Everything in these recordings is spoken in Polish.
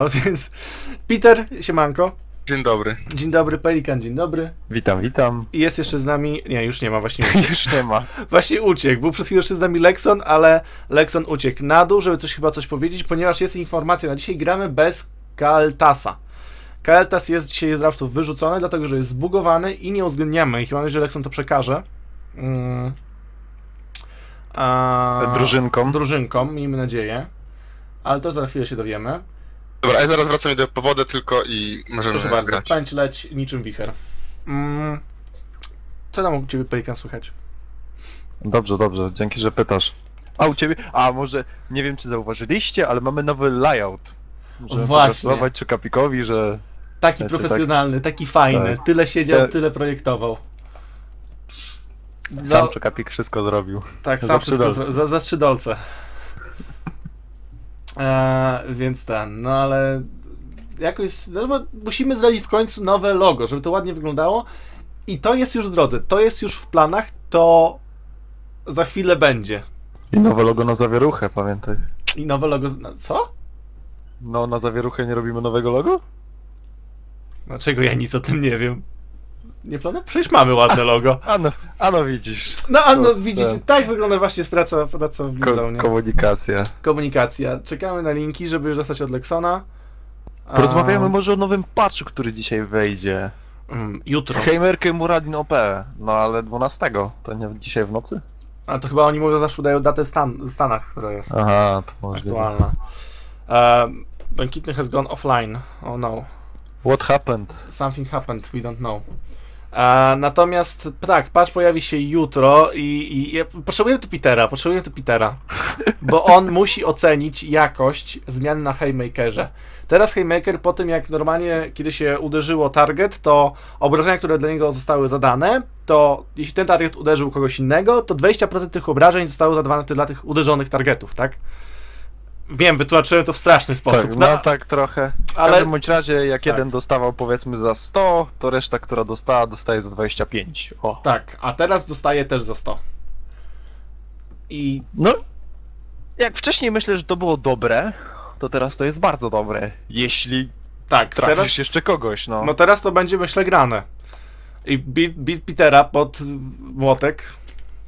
No więc Peter, siemanko. Dzień dobry. Dzień dobry, Pelikan, dzień dobry. Witam, witam. I jest jeszcze z nami... Nie, już nie ma, właśnie uciekł. Już nie ma. Właśnie uciekł. Był przez chwilę jeszcze z nami Lekson, ale Lekson uciekł na dół, żeby coś powiedzieć, ponieważ jest informacja. Na dzisiaj gramy bez Kaltasa. Kaltas jest dzisiaj z draftów wyrzucony, dlatego że jest zbugowany i nie uwzględniamy ich. Mam nadzieję, że Lekson to przekaże. Drużynkom, miejmy nadzieję. Ale to za chwilę się dowiemy. Dobra, ja zaraz wracam do powody tylko i możemy grać. Proszę bardzo, pędź leć niczym wicher. Co tam u ciebie, Pelikan, słychać? Dobrze, dobrze, dzięki, że pytasz. A u ciebie? A może, nie wiem czy zauważyliście, ale mamy nowy layout. Możemy pogratulować Czukapikowi, że... Taki wiecie, profesjonalny, taki fajny, tak. Tyle siedział, tyle projektował. No, sam Czukapik wszystko zrobił. Tak, sam wszystko za trzy dolce. Więc ten, no ale jakoś, no, musimy zrobić w końcu nowe logo, żeby to ładnie wyglądało i to jest już w drodze, to jest już w planach, to za chwilę będzie. I nowe logo na zawieruchę, pamiętaj. I nowe logo, no, co? No na zawieruchę nie robimy nowego logo? Dlaczego ja nic o tym nie wiem? Nie planuję? Przecież mamy ładne logo. Ano widzisz. No ano widzisz, tak wygląda właśnie praca w Bizaunie. Komunikacja. Czekamy na linki, żeby już dostać od Leksona. Porozmawiamy może o nowym patchu, który dzisiaj wejdzie. Jutro. Heimerke Muradin OP, no ale 12, to nie dzisiaj w nocy? A to chyba oni mówią, zawsze dają datę w Stanach, która jest aktualna. Błękitny has gone offline, oh no. What happened? Something happened, we don't know. Natomiast, tak, patch pojawi się jutro i potrzebuję tu Petera, bo on musi ocenić jakość zmian na Haymakerze. Teraz Haymaker po tym, jak normalnie, kiedy się uderzyło target, to obrażenia, które dla niego zostały zadane, to jeśli ten target uderzył kogoś innego, to 20% tych obrażeń zostało zadawane dla tych uderzonych targetów, tak? Wiem, wytłumaczyłem to w straszny sposób. Tak, no tak trochę. Ale w każdym bądź razie, jak jeden dostawał powiedzmy za 100, to reszta, która dostała, dostaje za 25. O. Tak, a teraz dostaje też za 100. I... No, jak wcześniej myślę, że to było dobre, to teraz to jest bardzo dobre. Jeśli trafisz teraz, jeszcze kogoś, no. No teraz to będzie, myślę, grane. I beat Petera pod młotek,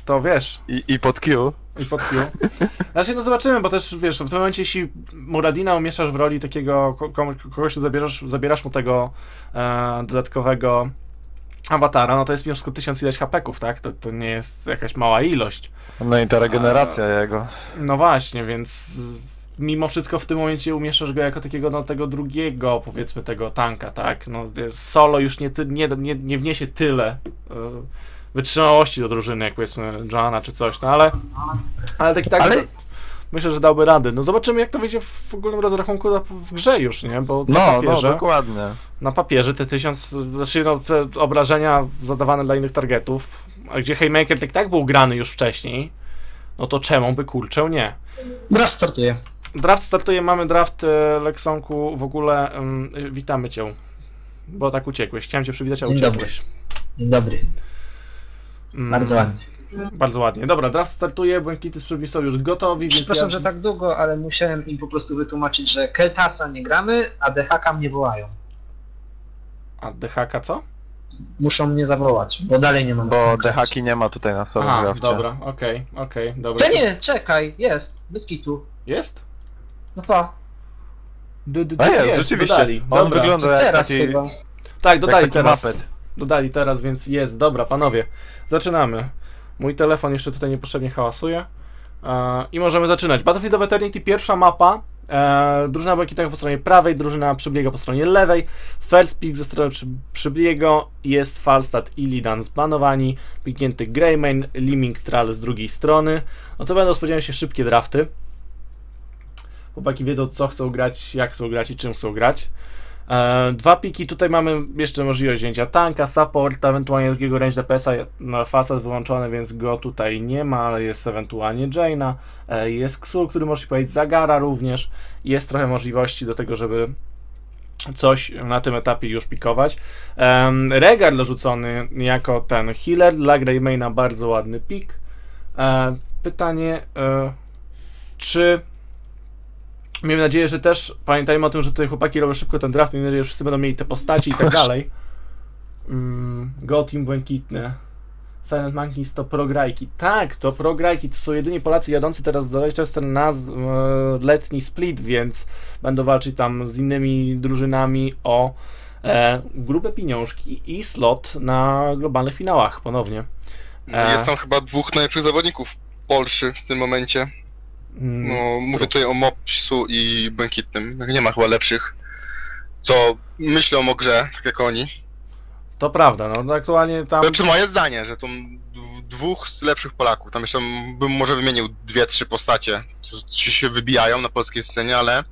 to wiesz. I pod Q. I pod Q. Znaczy, no zobaczymy, bo też, wiesz, w tym momencie, jeśli Muradina umieszasz w roli takiego kogoś, to zabierasz mu tego dodatkowego awatara, no to jest wszystko 1000 ileś HP-ków, tak? To nie jest jakaś mała ilość. No i ta regeneracja jego. No właśnie, więc mimo wszystko w tym momencie umieszasz go jako takiego, no tego drugiego, powiedzmy, tego tanka, tak? No solo już nie wniesie tyle wytrzymałości do drużyny, jak powiedzmy Joanna czy coś, no ale taki tak, myślę, że dałby rady. No zobaczymy, jak to wyjdzie w ogólnym rozrachunku w grze już, nie? Bo na papierze, dokładnie. Na papierze te 1000, znaczy no, te obrażenia zadawane dla innych targetów, a gdzie Haymaker tak był grany już wcześniej, no to czemu by kurczę nie? Draft startuje. Mamy draft, Leksonku, w ogóle witamy cię, bo tak uciekłeś. Chciałem cię przywitać, a uciekłeś. Dzień dobry. Bardzo ładnie. Bardzo ładnie. Dobra, draft startuje, Błękity z Przybli są już gotowi. Przepraszam, że tak długo, ale musiałem im po prostu wytłumaczyć, że Keltasa nie gramy, a DHK mnie wołają. A DHK co? Muszą mnie zawołać, bo dalej nie mam. Bo DHK nie ma tutaj na samym drafcie. Dobra, okej, dobra. To nie, czekaj, jest, bez kitu. Jest? No pa. A jest, rzeczywiście. On wygląda teraz chyba. Tak, dodali teraz. Więc jest. Dobra, panowie, zaczynamy. Mój telefon jeszcze tutaj niepotrzebnie hałasuje. I możemy zaczynać. Battlefield of Eternity, pierwsza mapa. Drużyna Błękitnego po stronie prawej, drużyna Przybliego po stronie lewej. First pick ze strony Przybliego jest Falstad i Lidan zbanowani. Piknięty Greymane, Li-Ming, Trall z drugiej strony. No to będą, spodziewam się, szybkie drafty. Chłopaki wiedzą, co chcą grać, jak chcą grać i czym chcą grać. Dwa piki, tutaj mamy jeszcze możliwość wzięcia tanka, supporta, ewentualnie drugiego range DPS-a, no, facet wyłączony, więc go tutaj nie ma, ale jest ewentualnie Jaina, jest Xul, który może się powiedzieć Zagara również, jest trochę możliwości do tego, żeby coś na tym etapie już pikować. Rehgar dorzucony jako ten healer, dla Greymane'a bardzo ładny pik. Pytanie, czy Miejmy nadzieję, że też pamiętajmy o tym, że tutaj chłopaki robią szybko ten draft. Miejmy nadzieję, że wszyscy będą mieli te postaci i tak dalej. Gotim Błękitny. Silent Monkeys to prograjki. Tak, to prograjki. To są jedyni Polacy jadący teraz do Leicester na letni split, więc będą walczyć tam z innymi drużynami o grube pieniążki i slot na globalnych finałach ponownie. Jest tam chyba dwóch najlepszych zawodników Polszy w tym momencie. No, mówię tutaj o Mopsu i Błękitnym. Nie ma chyba lepszych, co myślą o grze, tak jak oni. To prawda, no aktualnie tam... Znaczy moje zdanie, że to dwóch z lepszych Polaków. Tam jeszcze bym może wymienił dwie, trzy postacie, czy się wybijają na polskiej scenie, ale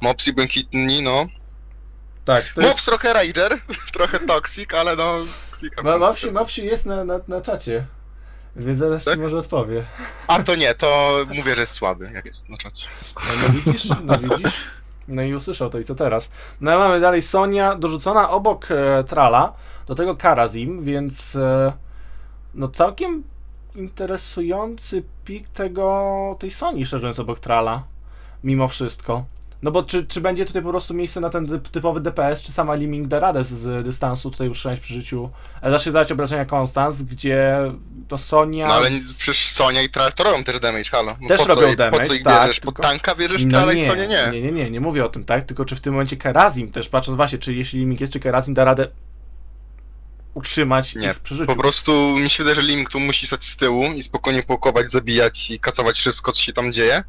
Mops i Błękitni, no... Tak, to Mops jest... trochę Raider, trochę toksik, ale no... Mopsi jest na czacie, więc zaraz tak? Ci może odpowie. A to nie, to mówię, że jest słaby, jak jest na czacie. No widzisz, no widzisz. No i usłyszał to i co teraz? No i mamy dalej Sonia dorzucona obok Tralla, do tego Kharazim, więc no całkiem interesujący pik tej Soni, szczerze mówiąc, obok Tralla, mimo wszystko. No bo czy będzie tutaj po prostu miejsce na ten typowy DPS, czy sama Li-Ming da radę z dystansu tutaj utrzymać przy życiu? Zacznie zadać obrażenia Konstans, gdzie to Sonia... No ale przecież Sonia i Trall to robią też damage, halo. No też robią damage, po co ich tak, bierzesz? Tylko... Pod tanka bierzesz Tralla i Sonia nie. Nie mówię o tym, tak? Tylko czy w tym momencie Kharazim też, patrząc właśnie, czy jeśli Li-Ming jest, czy Kharazim da radę utrzymać ich przy życiu? Po prostu mi się wydaje, że Li-Ming tu musi stać z tyłu i spokojnie połkować, zabijać i kasować wszystko, co się tam dzieje.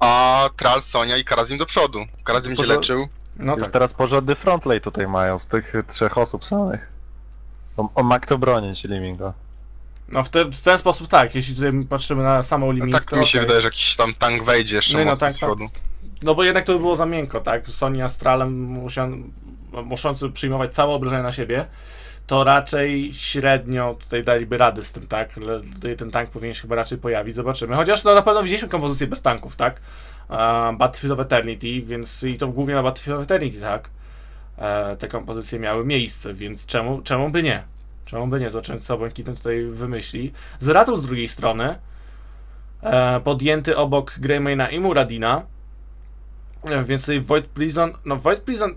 A Trall, Sonia i Kharazim do przodu. Kharazim się leczył. No tak. Teraz porządny frontlay tutaj mają z tych trzech osób samych. On ma kto bronić Li-Minga. No w ten sposób tak, jeśli tutaj patrzymy na samą Li-Ming, no tak to mi się wydaje, że jakiś tam tank wejdzie jeszcze z przodu. No bo jednak to by było za miękko, tak? Sonia z Trallem muszący przyjmować całe obrażenia na siebie, to raczej średnio tutaj daliby rady z tym, tak? Tutaj ten tank powinien się chyba raczej pojawić, zobaczymy. Chociaż no, na pewno widzieliśmy kompozycję bez tanków, tak? Battlefield of Eternity, więc i to głównie na Battlefield of Eternity, tak? Te kompozycje miały miejsce, więc czemu by nie? Czemu by nie? Zobaczymy, co Błękitny tutaj wymyśli. Zeratul z drugiej strony, podjęty obok Greymane'a i Muradina, więc tutaj Void Prison, no Void Prison...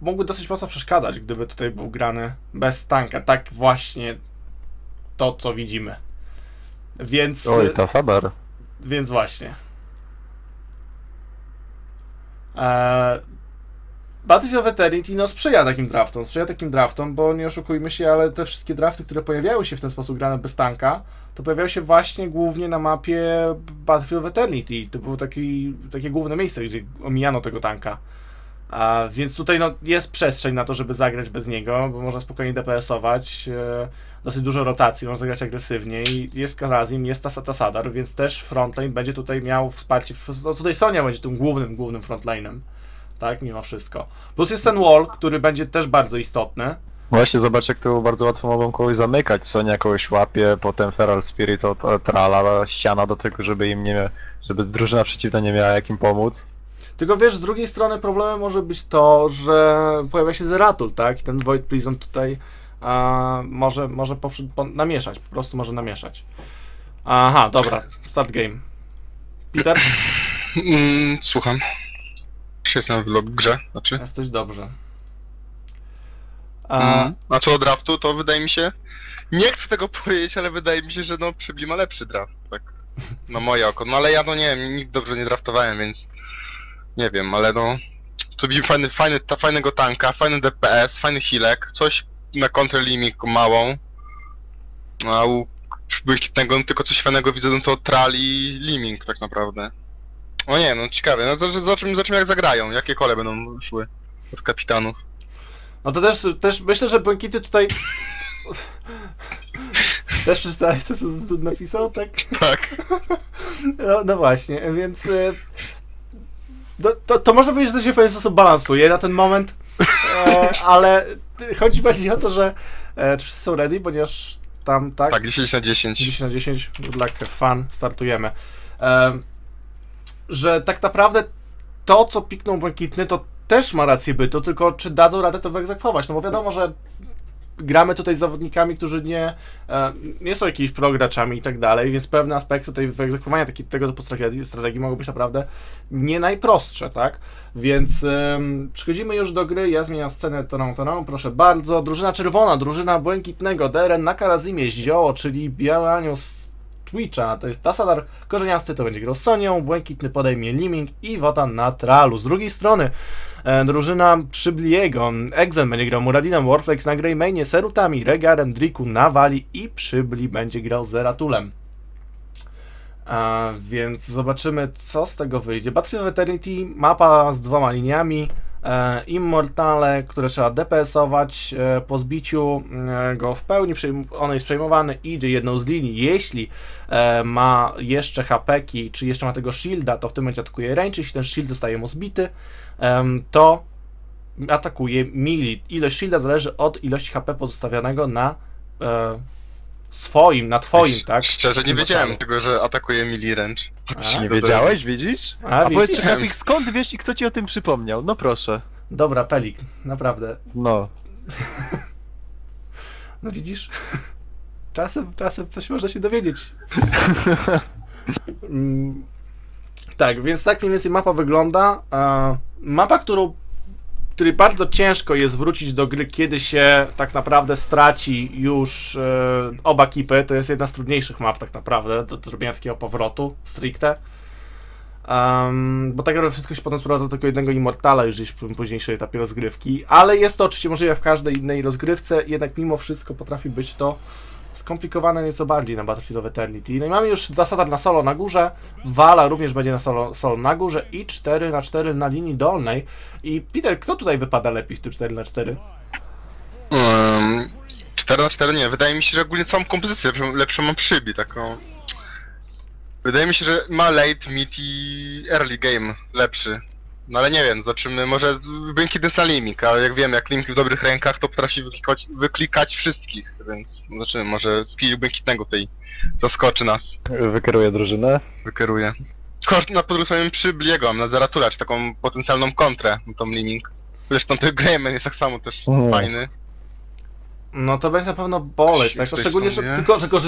Mogły dosyć mocno przeszkadzać, gdyby tutaj był grany bez tanka. Tak właśnie to, co widzimy. Więc... Oj, Tassadar. Więc właśnie. Battlefield of Eternity no, sprzyja takim draftom, bo nie oszukujmy się, ale te wszystkie drafty, które pojawiały się w ten sposób grane bez tanka, to pojawiały się właśnie głównie na mapie Battlefield of Eternity. To było takie główne miejsce, gdzie omijano tego tanka. Więc tutaj no, jest przestrzeń na to, żeby zagrać bez niego, bo można spokojnie DPS-ować, dosyć dużo rotacji, można zagrać agresywniej, jest Kharazim, jest Tassadar, więc też frontline będzie tutaj miał wsparcie, no tutaj Sonia będzie tym głównym frontline'em, tak, mimo wszystko. Plus jest ten wall, który będzie też bardzo istotny. Właśnie, zobacz, jak to bardzo łatwo mogą kogoś zamykać, Sonia kogoś łapie, potem Feral Spirit od Tralla, ściana do tego, żeby drużyna przeciwna nie miała jakim pomóc. Tylko wiesz, z drugiej strony problemem może być to, że pojawia się Zeratul, tak? I ten Void Prison tutaj może namieszać, po prostu może namieszać. Aha, dobra, start game. Peter? Słucham. Czy jestem w grze? Znaczy? Jesteś dobrze. A co do draftu, to wydaje mi się, nie chcę tego powiedzieć, ale wydaje mi się, że no Przybli ma lepszy draft, tak? Na moje oko. No ale ja no nie wiem, nigdy dobrze nie draftowałem, więc... Nie wiem, ale no... Tu widzimy fajnego tanka, fajny DPS, fajny healek, coś na kontrę Li-Ming małą. A u Błękitnego no, tylko coś fajnego widzę, no to Trall i Li-Ming tak naprawdę. O nie, no ciekawe, no zobaczymy jak zagrają, jakie kole będą szły od kapitanów. No to też myślę, że Błękity tutaj... Też przeczytałeś to, co napisał, tak? Tak. No właśnie, więc... To można powiedzieć, że to się w pewien sposób balansuje na ten moment, ale chodzi bardziej o to, że czy wszyscy są ready, ponieważ tam tak... Tak, 10 na 10. 10 na 10, good luck, have fun, startujemy. Że tak naprawdę to, co piknął Błękitny, to też ma rację bytu, tylko czy dadzą radę to wyegzekwować, no bo wiadomo, że gramy tutaj z zawodnikami, którzy nie są jakimiś prograczami i tak dalej, więc pewne aspekty tutaj wyegzekwowania tego typu strategii mogą być naprawdę nie najprostsze, tak? Więc przechodzimy już do gry, ja zmieniam scenę, proszę bardzo, drużyna czerwona, drużyna błękitnego, DRN na Kharazimie, zioło, czyli białe anioł z Twitcha, to jest Tassadar, Korzeniasty to będzie grał Sonią, błękitny podejmie Li-Ming i Wotan na Trallu. Z drugiej strony drużyna Przybliego, Egzem będzie grał Muradinem, Warflex na Greymane, Serutami, Rehgarem, Driku na Wali i Przybli będzie grał Zeratulem. Więc zobaczymy, co z tego wyjdzie. Battlefield of Eternity, mapa z dwoma liniami, Immortale, które trzeba DPS-ować, po zbiciu go w pełni, on jest przejmowany, idzie jedną z linii, jeśli ma jeszcze HP-ki, czy jeszcze ma tego shielda, to w tym momencie atakuje range, jeśli ten shield zostaje mu zbity, to atakuje melee. Ilość shielda zależy od ilości HP pozostawionego na swoim, na twoim, tak? Szczerze nie wiedziałem tego, że atakuje melee range. Nie wiedziałeś, widzisz? A powiedz, skąd wiesz i kto ci o tym przypomniał? No proszę. Dobra, Pelik, naprawdę. No. No widzisz? Czasem coś można się dowiedzieć. Tak, więc tak mniej więcej mapa wygląda. Mapa, której bardzo ciężko jest wrócić do gry, kiedy się tak naprawdę straci już oba ekipy. To jest jedna z trudniejszych map tak naprawdę do zrobienia takiego powrotu stricte. Bo tak naprawdę wszystko się potem sprowadza do tylko jednego Immortala już gdzieś w późniejszej etapie rozgrywki. Ale jest to oczywiście możliwe w każdej innej rozgrywce, jednak mimo wszystko potrafi być to skomplikowane nieco bardziej na Battlefield of Eternity. No i mamy już Tassadar na solo na górze, Vala również będzie na solo na górze i 4x4 na linii dolnej. I Peter, kto tutaj wypada lepiej z tym 4x4? 4x4 nie, wydaje mi się, że ogólnie całą kompozycję lepszą mam Przybli, taką... Wydaje mi się, że ma late, mid i early game lepszy. No ale nie wiem, zobaczymy, może Błękitny jest na Li-Ming, a jak wiem, jak Li-Ming w dobrych rękach, to potrafi wyklikać wszystkich, więc zobaczymy, może skill Błękitnego tutaj zaskoczy nas. Wykieruje drużynę? Wykieruje. Na podróżowaniu Przybliego, mam na Zeratula, czy taką potencjalną kontrę, tą Li-Ming. Zresztą ten Greymane jest tak samo też fajny. No to będzie na pewno boleć, tak? To szczególnie, że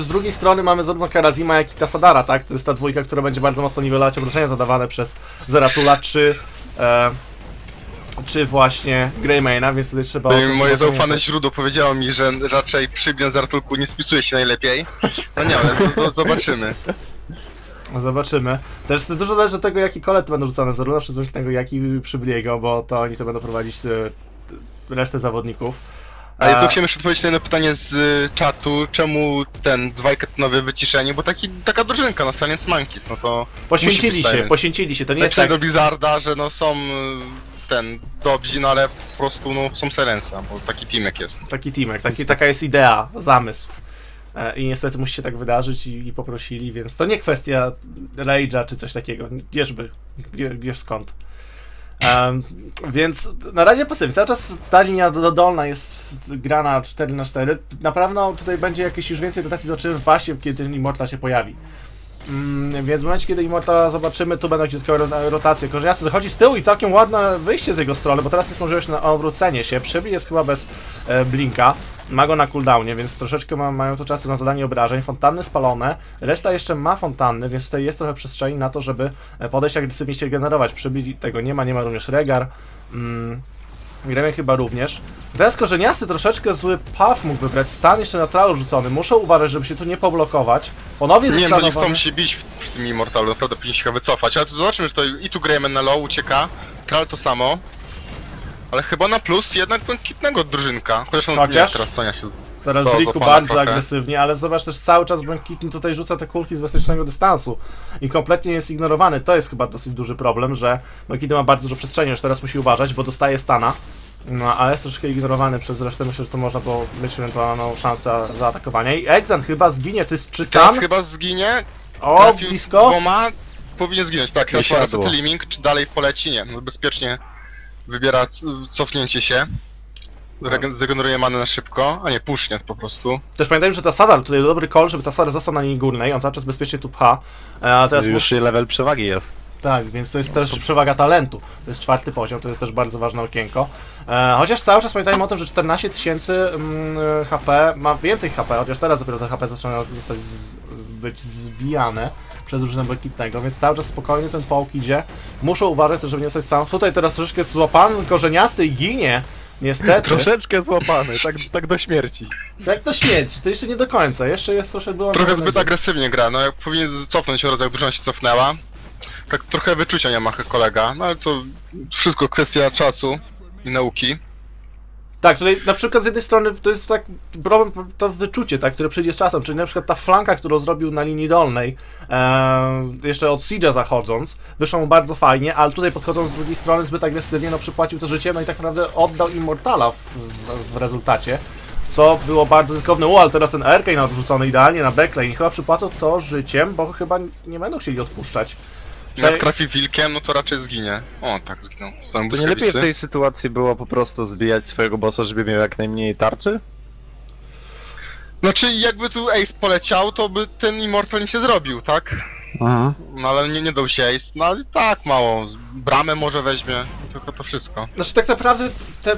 z drugiej strony mamy zarówno Kharazima, jak i Tassadara, tak? To jest ta dwójka, która będzie bardzo mocno niwelować obrażenia zadawane przez Zeratula, czy właśnie Greymane'a, więc tutaj trzeba... Moje zaufane źródło powiedziało mi, że raczej Przybli z Ratulku nie spisuje się najlepiej. No nie, ale zobaczymy. Zobaczymy. Też dużo zależy od tego, jakie kolety będą rzucane, zarówno przez Błękitnego, jak i Przybliego, bo to oni to będą prowadzić resztę zawodników. A ja tu chciałem jeszcze odpowiedzieć na jedno pytanie z czatu, czemu ten dwajketnowy wyciszenie, bo taka drużynka, no Silence Monkeys, no to... Poświęcili się, to nie jest tak... do Blizzarda, że no są dobrzy, no ale po prostu no są Silence'a, bo taki teamek jest. Taki teamek, taka jest idea, zamysł. I niestety musi się tak wydarzyć i poprosili, więc to nie kwestia rage'a czy coś takiego, wiesz skąd. Więc na razie pasywnie, cały czas ta linia dolna jest grana 4x4, na pewno tutaj będzie jakieś już więcej dotacji zobaczymy właśnie, kiedy ten Immortal się pojawi. Więc w momencie, kiedy Immortala zobaczymy, tu będą jakieś rotacje. Korzeniasty zachodzi z tyłu i całkiem ładne wyjście z jego strony, bo teraz jest możliwość na obrócenie się. Przybli jest chyba bez blinka, ma go na cooldownie, więc troszeczkę mają to czasu na zadanie obrażeń. Fontanny spalone, reszta jeszcze ma fontanny, więc tutaj jest trochę przestrzeni na to, żeby podejść agresywnie się generować. Przybli tego nie ma również Rehgar. Gramy chyba również. Teraz Korzeniasty troszeczkę zły puff mógłby brać. Stan jeszcze na Trallu rzucony. Muszę uważać, żeby się tu nie poblokować. Ponownie zastanowiony... Nie wiem, bo nie chcą się bić przy tym Immortalu, naprawdę powinien się chyba wycofać. Ale to zobaczymy, że to i tu Greymane na low ucieka. Trall to samo. Ale chyba na plus jednak Błękitnego drużynka. Chociaż teraz Sonia się... Teraz Driku bardzo agresywnie, ale zobacz też cały czas Błękitny tutaj rzuca te kulki z bezpiecznego dystansu i kompletnie jest ignorowany. To jest chyba dosyć duży problem, że Błękitny ma bardzo dużo przestrzeni, już teraz musi uważać, bo dostaje stana, no, ale jest troszkę ignorowany przez resztę. Myślę, że to można było mieć ewentualną szansę zaatakowania. I Egzan chyba zginie, to jest czy stan? Teraz chyba zginie. O, blisko. Powinien zginąć, tak. Na przykład Li-Ming, czy dalej w polecinie. No, bezpiecznie wybiera cofnięcie się. Zregeneruje manę na szybko, a nie pusznie po prostu. Też pamiętajmy, że Tassadar tutaj dobry call, żeby Tassadar został na linii górnej, on cały czas bezpiecznie tu pcha. Teraz już level przewagi jest. Tak, więc to jest też przewaga talentu. To jest 4. poziom, to jest też bardzo ważne okienko. Chociaż cały czas pamiętajmy o tym, że 14 tysięcy HP, ma więcej HP, chociaż teraz dopiero te HP zaczynają być zbijane przez różne Błękitnego, więc cały czas spokojnie ten pałk idzie. Muszę uważać też, żeby nie zostać sam. Tutaj teraz troszeczkę złapany Korzeniasty i ginie. Niestety. Troszeczkę złapany, tak do śmierci. Tak do śmierci, to jeszcze nie do końca, jeszcze jest troszeczkę... Trochę zbyt agresywnie gra, no jak powinien cofnąć się jak drużyna się cofnęła. Tak trochę wyczucia nie ma kolega, no ale to wszystko kwestia czasu i nauki. Tak, tutaj na przykład z jednej strony to jest tak problem, to wyczucie, tak, które przyjdzie z czasem, czyli na przykład ta flanka, którą zrobił na linii dolnej, jeszcze od Siege'a zachodząc, wyszła mu bardzo fajnie, ale tutaj podchodząc z drugiej strony zbyt agresywnie, no przypłacił to życie, no i tak naprawdę oddał Immortala w rezultacie, co było bardzo zyskowne. Ale teraz ten Arcane odrzucony idealnie na backlane, chyba przypłacał to życiem, bo chyba nie będą chcieli odpuszczać. Jak trafi wilkiem, no to raczej zginie. O, tak zginął. To nie lepiej w tej sytuacji było po prostu zbijać swojego bossa, żeby miał jak najmniej tarczy? Znaczy, jakby tu Ace poleciał, to by ten Immortal nie się zrobił, tak? Aha. No ale nie dał się Ace, no ale tak mało. Bramę może weźmie, tylko to wszystko. Znaczy tak naprawdę te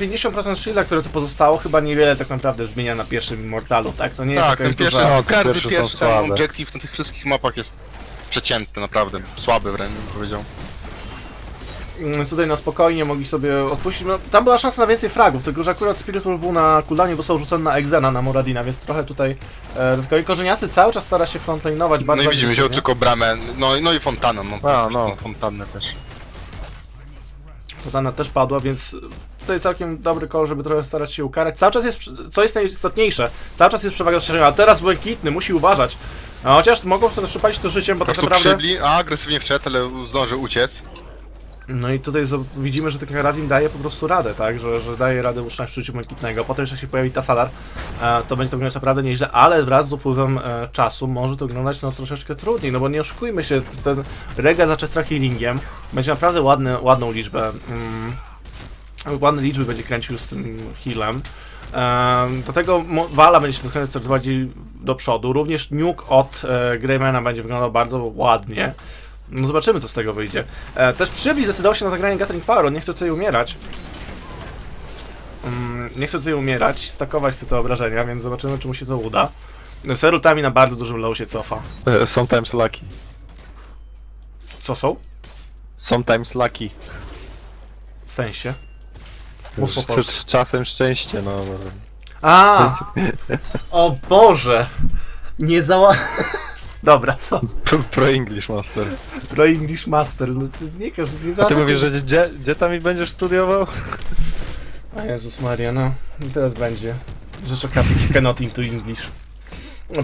50% shielda, które tu pozostało, chyba niewiele tak naprawdę zmienia na pierwszym Immortalu, tak? To nie jest tak, ten pierwszy, każdy pierwszy objective na tych wszystkich mapach jest przeciętny, naprawdę, słaby wręcz bym powiedział. Tutaj na spokojnie mogli sobie odpuścić, no, tam była szansa na więcej fragów, tylko że akurat Spirit był na cooldownie, bo są rzucony na Egzena, na Muradina, więc trochę tutaj Korzeniasty cały czas stara się frontline'ować bardzo. No i widzimy, wziął tylko bramę, no i fontanę, fontannę też. Fontana też padła, więc tutaj całkiem dobry call, żeby trochę starać się ukarać. Cały czas jest, co jest najistotniejsze, cały czas jest przewaga rozszerzenia, a teraz Błękitny musi uważać. No, chociaż mogą sobie przypalić to życiem, bo tak naprawdę... Przybli, a agresywnie wszedł, ale zdąży uciec. No i tutaj widzimy, że ten Kharazim daje po prostu radę, tak? Że daje radę utrzymać w życiu Błękitnego. Potem jeszcze się pojawi Tassadar, to będzie to wyglądać naprawdę nieźle, ale wraz z upływem czasu może to wyglądać no troszeczkę trudniej, no bo nie oszukujmy się, ten Rehgar zaczął z healingiem, będzie naprawdę ładną liczbę, ładne liczby będzie kręcił z tym healem. Dlatego Wala będzie się dotknąć coraz bardziej do przodu. Również nuke od Greymana będzie wyglądał bardzo ładnie. No zobaczymy, co z tego wyjdzie. Też Przybli zdecydował się na zagranie Gathering Power. On nie chce tutaj umierać. Stakować te obrażenia, więc zobaczymy, czy mu się to uda. Serutami na bardzo dużym low się cofa. Sometimes lucky. Co są? Sometimes lucky. W sensie? Czasem szczęście, no. A! O Boże! Nie zała... Dobra, co? Pro English Master. Pro English Master, no ty nie każdy nie zała... A ty mówisz, że gdzie tam będziesz studiował? A Jezus Maria, no. I teraz będzie. Rzecz o kapik cannot into English.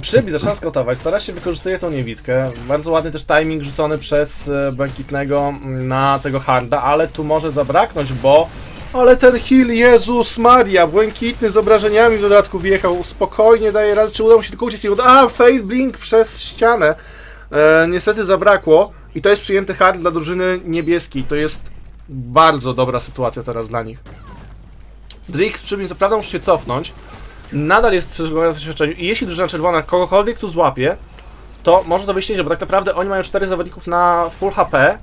Przybli zaczyna skotować, stara się wykorzystuje tą niewidkę. Bardzo ładny też timing rzucony przez Błękitnego na tego harda, ale tu może zabraknąć, bo... Ale ten heal, Jezus Maria, Błękitny z obrażeniami w dodatku wjechał, spokojnie daje radę, czy uda mu się tylko uciec i Fade Blink przez ścianę, niestety zabrakło i to jest przyjęty hard dla drużyny niebieskiej, to jest bardzo dobra sytuacja teraz dla nich. Drix Przybli co prawda musi się cofnąć, nadal jest przeżywania na doświadczeniu i jeśli drużyna czerwona kogokolwiek tu złapie, to może to wyśleć, bo tak naprawdę oni mają 4 zawodników na full HP,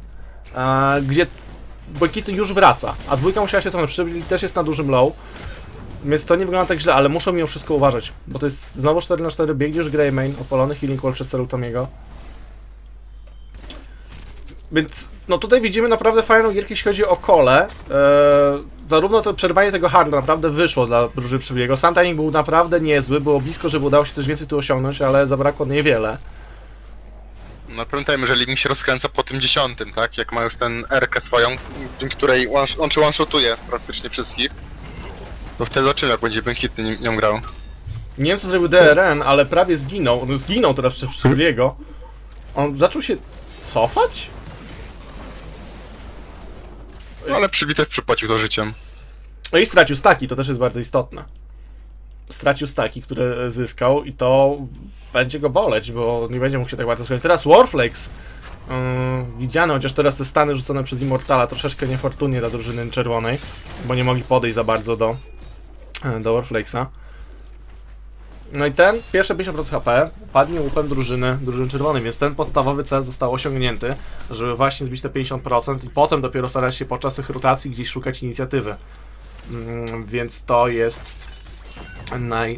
gdzie Błękitny już wraca, a dwójka musiała się cofnąć, Przybli też jest na dużym low, więc to nie wygląda tak źle, ale muszą mimo wszystko uważać, bo to jest znowu 4 na 4, biegnie już Greymane, opalony healing wall przez Serutamiego. Więc no tutaj widzimy naprawdę fajną gierkę, jeśli chodzi o Kolę. Zarówno to przerwanie tego harda naprawdę wyszło dla drużyny Przybliego, sam timing był naprawdę niezły, było blisko, żeby udało się też więcej tu osiągnąć, ale zabrakło niewiele. No pamiętajmy, że Li-Ming się rozkręca po tym 10, tak? Jak ma już ten R-kę swoją, dzięki której one-shotuje praktycznie wszystkich. To wtedy zobaczymy, jak będzie Błękitny nią grał. Nie wiem, co zrobił DRN, ale prawie zginął. On zginął teraz przez Przybliego. On zaczął się cofać? No, ale Przybli też przypłacił to życiem. No i stracił staki, to też jest bardzo istotne. Stracił staki, które zyskał i to... będzie go boleć, bo nie będzie mógł się tak łatwo skończyć. Teraz Warflakes widziane, chociaż teraz te stany rzucone przez Immortala troszeczkę niefortunnie dla drużyny czerwonej, bo nie mogli podejść za bardzo do Warflakesa. No i ten, pierwsze 50% HP, padnie łupem drużyny czerwonej, więc ten podstawowy cel został osiągnięty, żeby właśnie zbić te 50% i potem dopiero starać się podczas tych rotacji gdzieś szukać inicjatywy. Więc to jest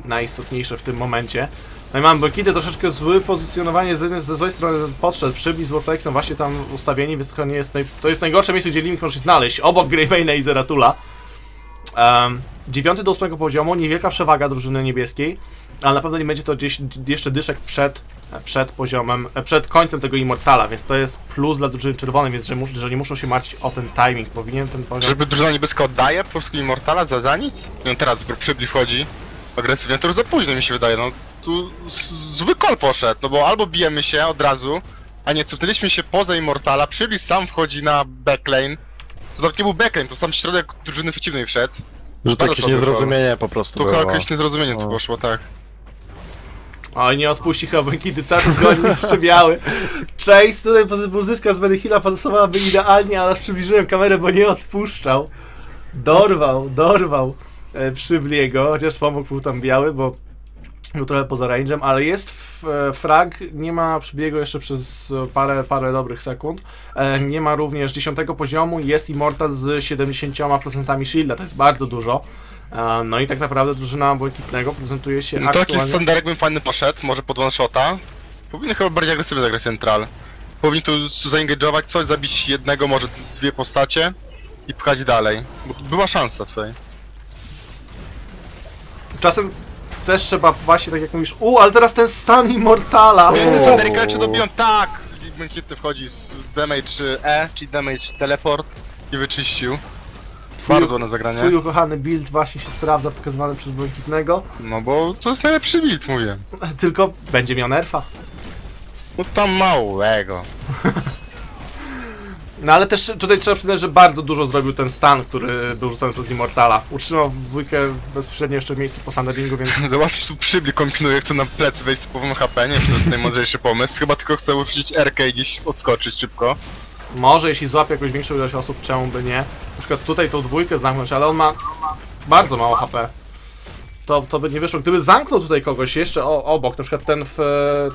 najistotniejsze w tym momencie. No i mam Błękity, troszeczkę złe pozycjonowanie ze złej strony podszedł, Przybli z Vortexem właśnie tam ustawieni, więc to nie jest to jest najgorsze miejsce, gdzie Li-Ming może się znaleźć, obok Greymane'a i Zeratula. 9 do 8 poziomu, niewielka przewaga drużyny niebieskiej, ale na pewno nie będzie to gdzieś jeszcze dyszek przed końcem tego Immortala, więc to jest plus dla drużyny czerwonej, więc że nie muszą się martwić o ten timing, powinien ten poziom... Żeby drużyna niebieska oddaje po prostu Immortala za nic? No teraz Przybli wchodzi agresywnie, to już za późno mi się wydaje, no tu zły kol poszedł, no bo albo bijemy się od razu, a nie cofnęliśmy się poza Immortala, Przybli sam wchodzi na backlane, to nawet nie był backlane, to sam środek drużyny przeciwnej wszedł. Że to jakieś niezrozumienie po prostu było. To jakieś niezrozumienie tu poszło, tak. Oj, nie odpuści chyba Błękity, cały zgodnie jeszcze biały. Chase, tutaj muzyczka z Benihila pasowałaby idealnie, ale aż przybliżyłem kamerę, bo nie odpuszczał. Dorwał Przybliego, chociaż pomógł był tam biały, bo był trochę poza range'em, ale jest frag, nie ma Przybliego jeszcze przez parę dobrych sekund. Nie ma również 10 poziomu, jest Immortal z 70% shielda, to jest bardzo dużo. No i tak naprawdę drużyna Błękitnego prezentuje się no to aktualnie... Taki standard jakbym fajny poszedł, może pod one-shota. Powinien chyba bardziej agresywnie zagrać Trall. Powinien tu zaengage'ować coś, zabić jednego, może dwie postacie i pchać dalej. Była szansa tutaj. Czasem też trzeba właśnie, tak jak mówisz, ale teraz ten stan Immortala! Sanderyka czy dobiją, tak! Błękitny wchodzi z damage E, czyli damage teleport i wyczyścił. Bardzo ładne zagranie. Twój ukochany build właśnie się sprawdza, pokazywany przez Błękitnego. No bo to jest najlepszy build, mówię. Tylko będzie miał nerfa. No tam małego. No ale też tutaj trzeba przyznać, że bardzo dużo zrobił ten stan, który był rzucony przez Immortala. Utrzymał dwójkę bezpośrednio jeszcze w miejscu po sanderingu, więc... Zobaczcie, tu Przybli kombinuje, chce na plecy wejść z połową HP, nie wiem, to jest najmądrzejszy pomysł. Chyba tylko chce użyć R-kę i gdzieś odskoczyć szybko. Może, jeśli złapie jakąś większą ilość osób, czemu by nie? Na przykład tutaj tą dwójkę zamknąć, ale on ma bardzo mało HP. To by nie wyszło. Gdyby zamknął tutaj kogoś jeszcze obok, na przykład ten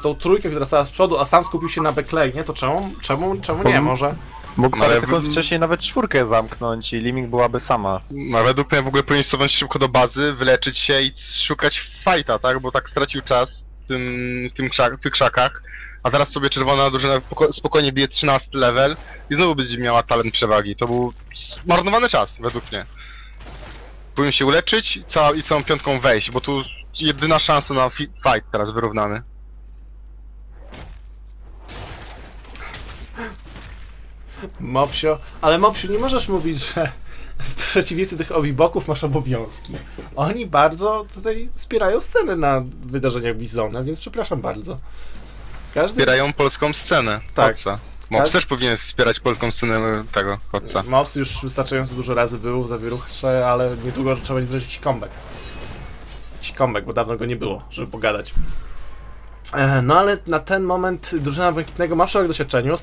tą trójkę, która stała z przodu, a sam skupił się na backlane, to czemu nie? Może? Mógł parę sekund wcześniej nawet czwórkę zamknąć i Li-Ming byłaby sama. No według mnie w ogóle powinien cofnąć szybko do bazy, wyleczyć się i szukać fajta, tak? Bo tak stracił czas w tych krzakach. A teraz sobie czerwona drużyna spokojnie bije 13 level i znowu będzie miała talent przewagi. To był zmarnowany czas, według mnie. Powinien się uleczyć i całą piątką wejść, bo tu jedyna szansa na fight teraz wyrównany. Mopsio, ale Mopsiu, nie możesz mówić, że w przeciwieństwie tych obiboków masz obowiązki. Oni bardzo tutaj wspierają scenę na wydarzeniach Bizona, więc przepraszam bardzo. Wspierają polską scenę, tak. Mops też powinien wspierać polską scenę tego Hotsa. Mops już wystarczająco dużo razy był w Zawieruchce, ale niedługo trzeba będzie zrobić comeback. Bo dawno go nie było, żeby pogadać. No ale na ten moment drużyna Błękitnego ma przewagę w doświadczeniu,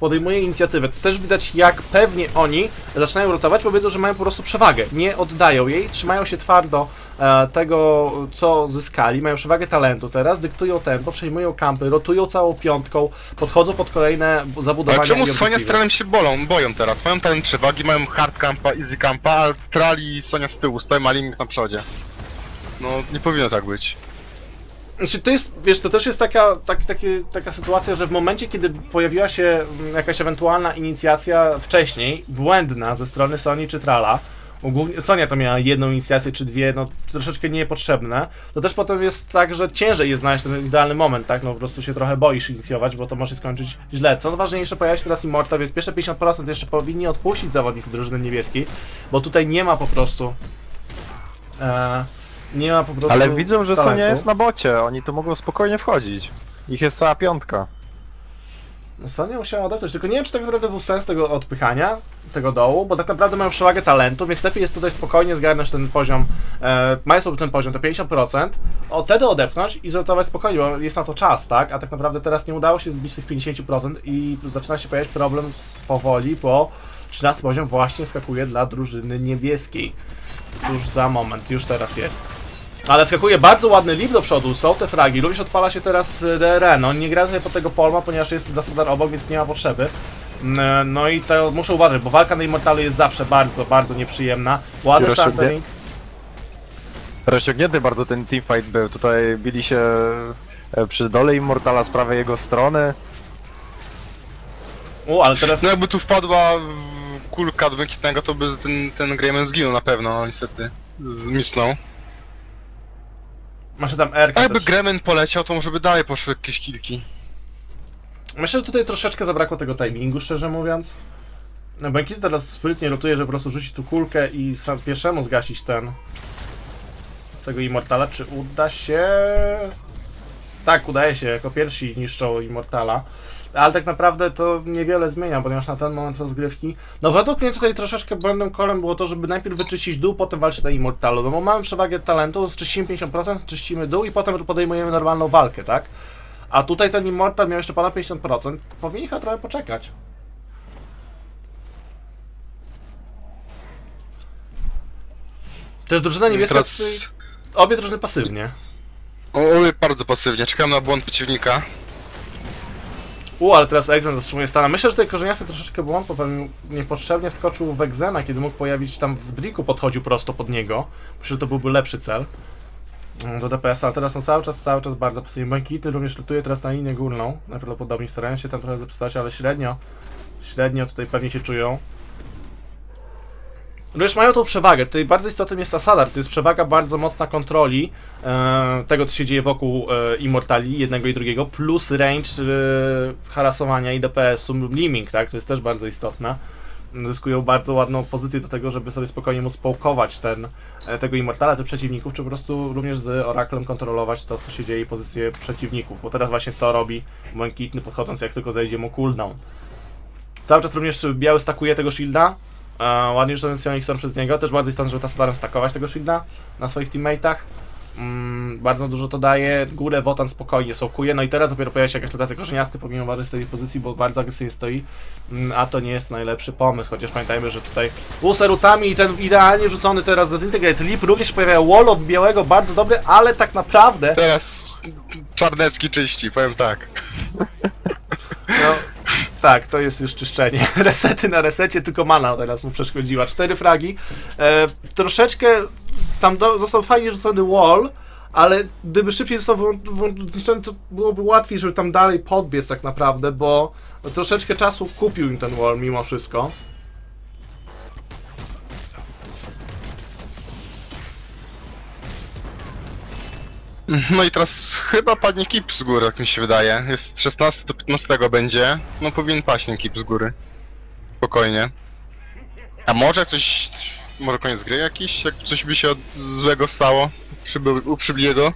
podejmuje inicjatywę. To też widać, jak pewnie oni zaczynają rotować, bo wiedzą, że mają po prostu przewagę. Nie oddają jej, trzymają się twardo tego, co zyskali. Mają przewagę talentu teraz, dyktują tempo, przejmują kampy, rotują całą piątką, podchodzą pod kolejne zabudowania. Ale czemu Sonia z Trallem się boją teraz? Mają talent przewagi, mają hard campa, easy campa, a Trall i Sonia z tyłu stoją, a Li-Ming na przodzie. No, nie powinno tak być. Znaczy, to jest, wiesz, to też jest taka sytuacja, że w momencie, kiedy pojawiła się jakaś ewentualna inicjacja wcześniej, błędna ze strony Sony czy Tralla, głównie Sonia to miała jedną inicjację czy dwie, no troszeczkę niepotrzebne, to też potem jest tak, że ciężej jest znaleźć ten idealny moment, tak? No po prostu się trochę boisz inicjować, bo to może się skończyć źle. Co ważniejsze, pojawia się teraz Immortal, więc pierwsze 50% jeszcze powinni odpuścić zawodnicy drużyny niebieskiej, bo tutaj nie ma po prostu... Nie ma po prostu. Ale widzą, że talentu. Sonia jest na bocie, oni tu mogą spokojnie wchodzić. Ich jest cała piątka. No Sonia musiała odepnąć, tylko nie wiem, czy tak naprawdę był sens tego odpychania, tego dołu, bo tak naprawdę mają przewagę talentu, więc lepiej jest tutaj spokojnie zgarnąć ten poziom, mają sobie ten poziom, to 50%, wtedy odepchnąć i zrotować spokojnie, bo jest na to czas, tak? A tak naprawdę teraz nie udało się zbić tych 50% i zaczyna się pojawiać problem powoli, bo 13 poziom właśnie skakuje dla drużyny niebieskiej. Już za moment, już teraz jest. Ale skakuje bardzo ładny lip do przodu, są te fragi, również odpala się teraz DRN. On nie gra tutaj pod tego polma, ponieważ jest Tassadar obok, więc nie ma potrzeby. No i to muszę uważać, bo walka na Immortalu jest zawsze bardzo, bardzo nieprzyjemna. Ładny startering. Rozciągnięty bardzo ten teamfight był, tutaj bili się przy dole Immortala z prawej jego strony. Ale teraz... No jakby tu wpadła kulka Błękitnego, to by ten Greymane zginął na pewno, niestety. Zmisnął. Masz tam Rkę. A jakby Greymane poleciał, to może by dalej poszły jakieś kilki. Myślę, że tutaj troszeczkę zabrakło tego timingu, szczerze mówiąc. No Błękitny teraz sprytnie rotuje, że po prostu rzuci tu kulkę i sam pierwszemu zgasić tego Immortala. Czy uda się? Tak, udaje się. Jako pierwsi niszczą Immortala. Ale tak naprawdę to niewiele zmienia, ponieważ na ten moment rozgrywki... No według mnie tutaj troszeczkę błędnym kolem było to, żeby najpierw wyczyścić dół, potem walczyć na Immortalu. No bo mamy przewagę talentu, czyścimy 50%, czyścimy dół i potem podejmujemy normalną walkę, tak? A tutaj ten Immortal miał jeszcze ponad 50%, powinien chyba trochę poczekać. Też drużyna niebieska... Teraz... Obie drużyny pasywnie. Obie bardzo pasywnie, czekam na błąd przeciwnika. Ale teraz Egzem zatrzymuje Stana. Myślę, że tutaj Korzeniasto troszeczkę błąd popełnił, niepotrzebnie wskoczył w Egzema, kiedy mógł pojawić tam w Driku, podchodził prosto pod niego. Myślę, że to byłby lepszy cel do DPS-a, ale teraz on cały czas bardzo pasywnie. Błękitny również lutuje teraz na linię górną, najprawdopodobniej starają się tam trochę zapisywać, ale średnio tutaj pewnie się czują. Również mają tą przewagę, tutaj bardzo istotnym jest Tassadar, to jest przewaga bardzo mocna kontroli tego, co się dzieje wokół Immortali, jednego i drugiego, plus range harasowania i DPS-u, Li-Ming, tak, to jest też bardzo istotne. Zyskują bardzo ładną pozycję do tego, żeby sobie spokojnie móc połkować tego Immortala, tych przeciwników, czy po prostu również z Oraklem kontrolować to, co się dzieje i pozycję przeciwników, bo teraz właśnie to robi Błękitny, podchodząc, jak tylko zejdzie mu cooldown. Cały czas również biały stakuje tego shielda. Ładnie rzucony stron przez niego, też bardzo istotne, żeby Tassadarem stakować tego shielda na swoich teammate'ach. Bardzo dużo to daje, górę Wotan spokojnie sołkuje, no i teraz dopiero pojawia się jakaś rotacja. Korzeniasty powinien uważać w tej pozycji, bo bardzo agresywnie stoi, a to nie jest najlepszy pomysł, chociaż pamiętajmy, że tutaj serutami i ten idealnie rzucony teraz Desintegrate Leap również pojawia wall od białego, bardzo dobry, ale tak naprawdę... Teraz Czarnecki czyści, powiem tak. No. Tak, to jest już czyszczenie. Resety na resecie, tylko mana teraz mu przeszkodziła. 4 fragi. Troszeczkę tam został fajnie rzucony wall, ale gdyby szybciej został zniszczony, to byłoby łatwiej, żeby tam dalej podbiec tak naprawdę, bo troszeczkę czasu kupił im ten wall mimo wszystko. No i teraz chyba padnie kip z góry, jak mi się wydaje. Jest 16 do 15 będzie. No powinien paść ten kip z góry. Spokojnie. A może coś... Może koniec gry jakiś? Jak coś by się złego stało? U Przybliego?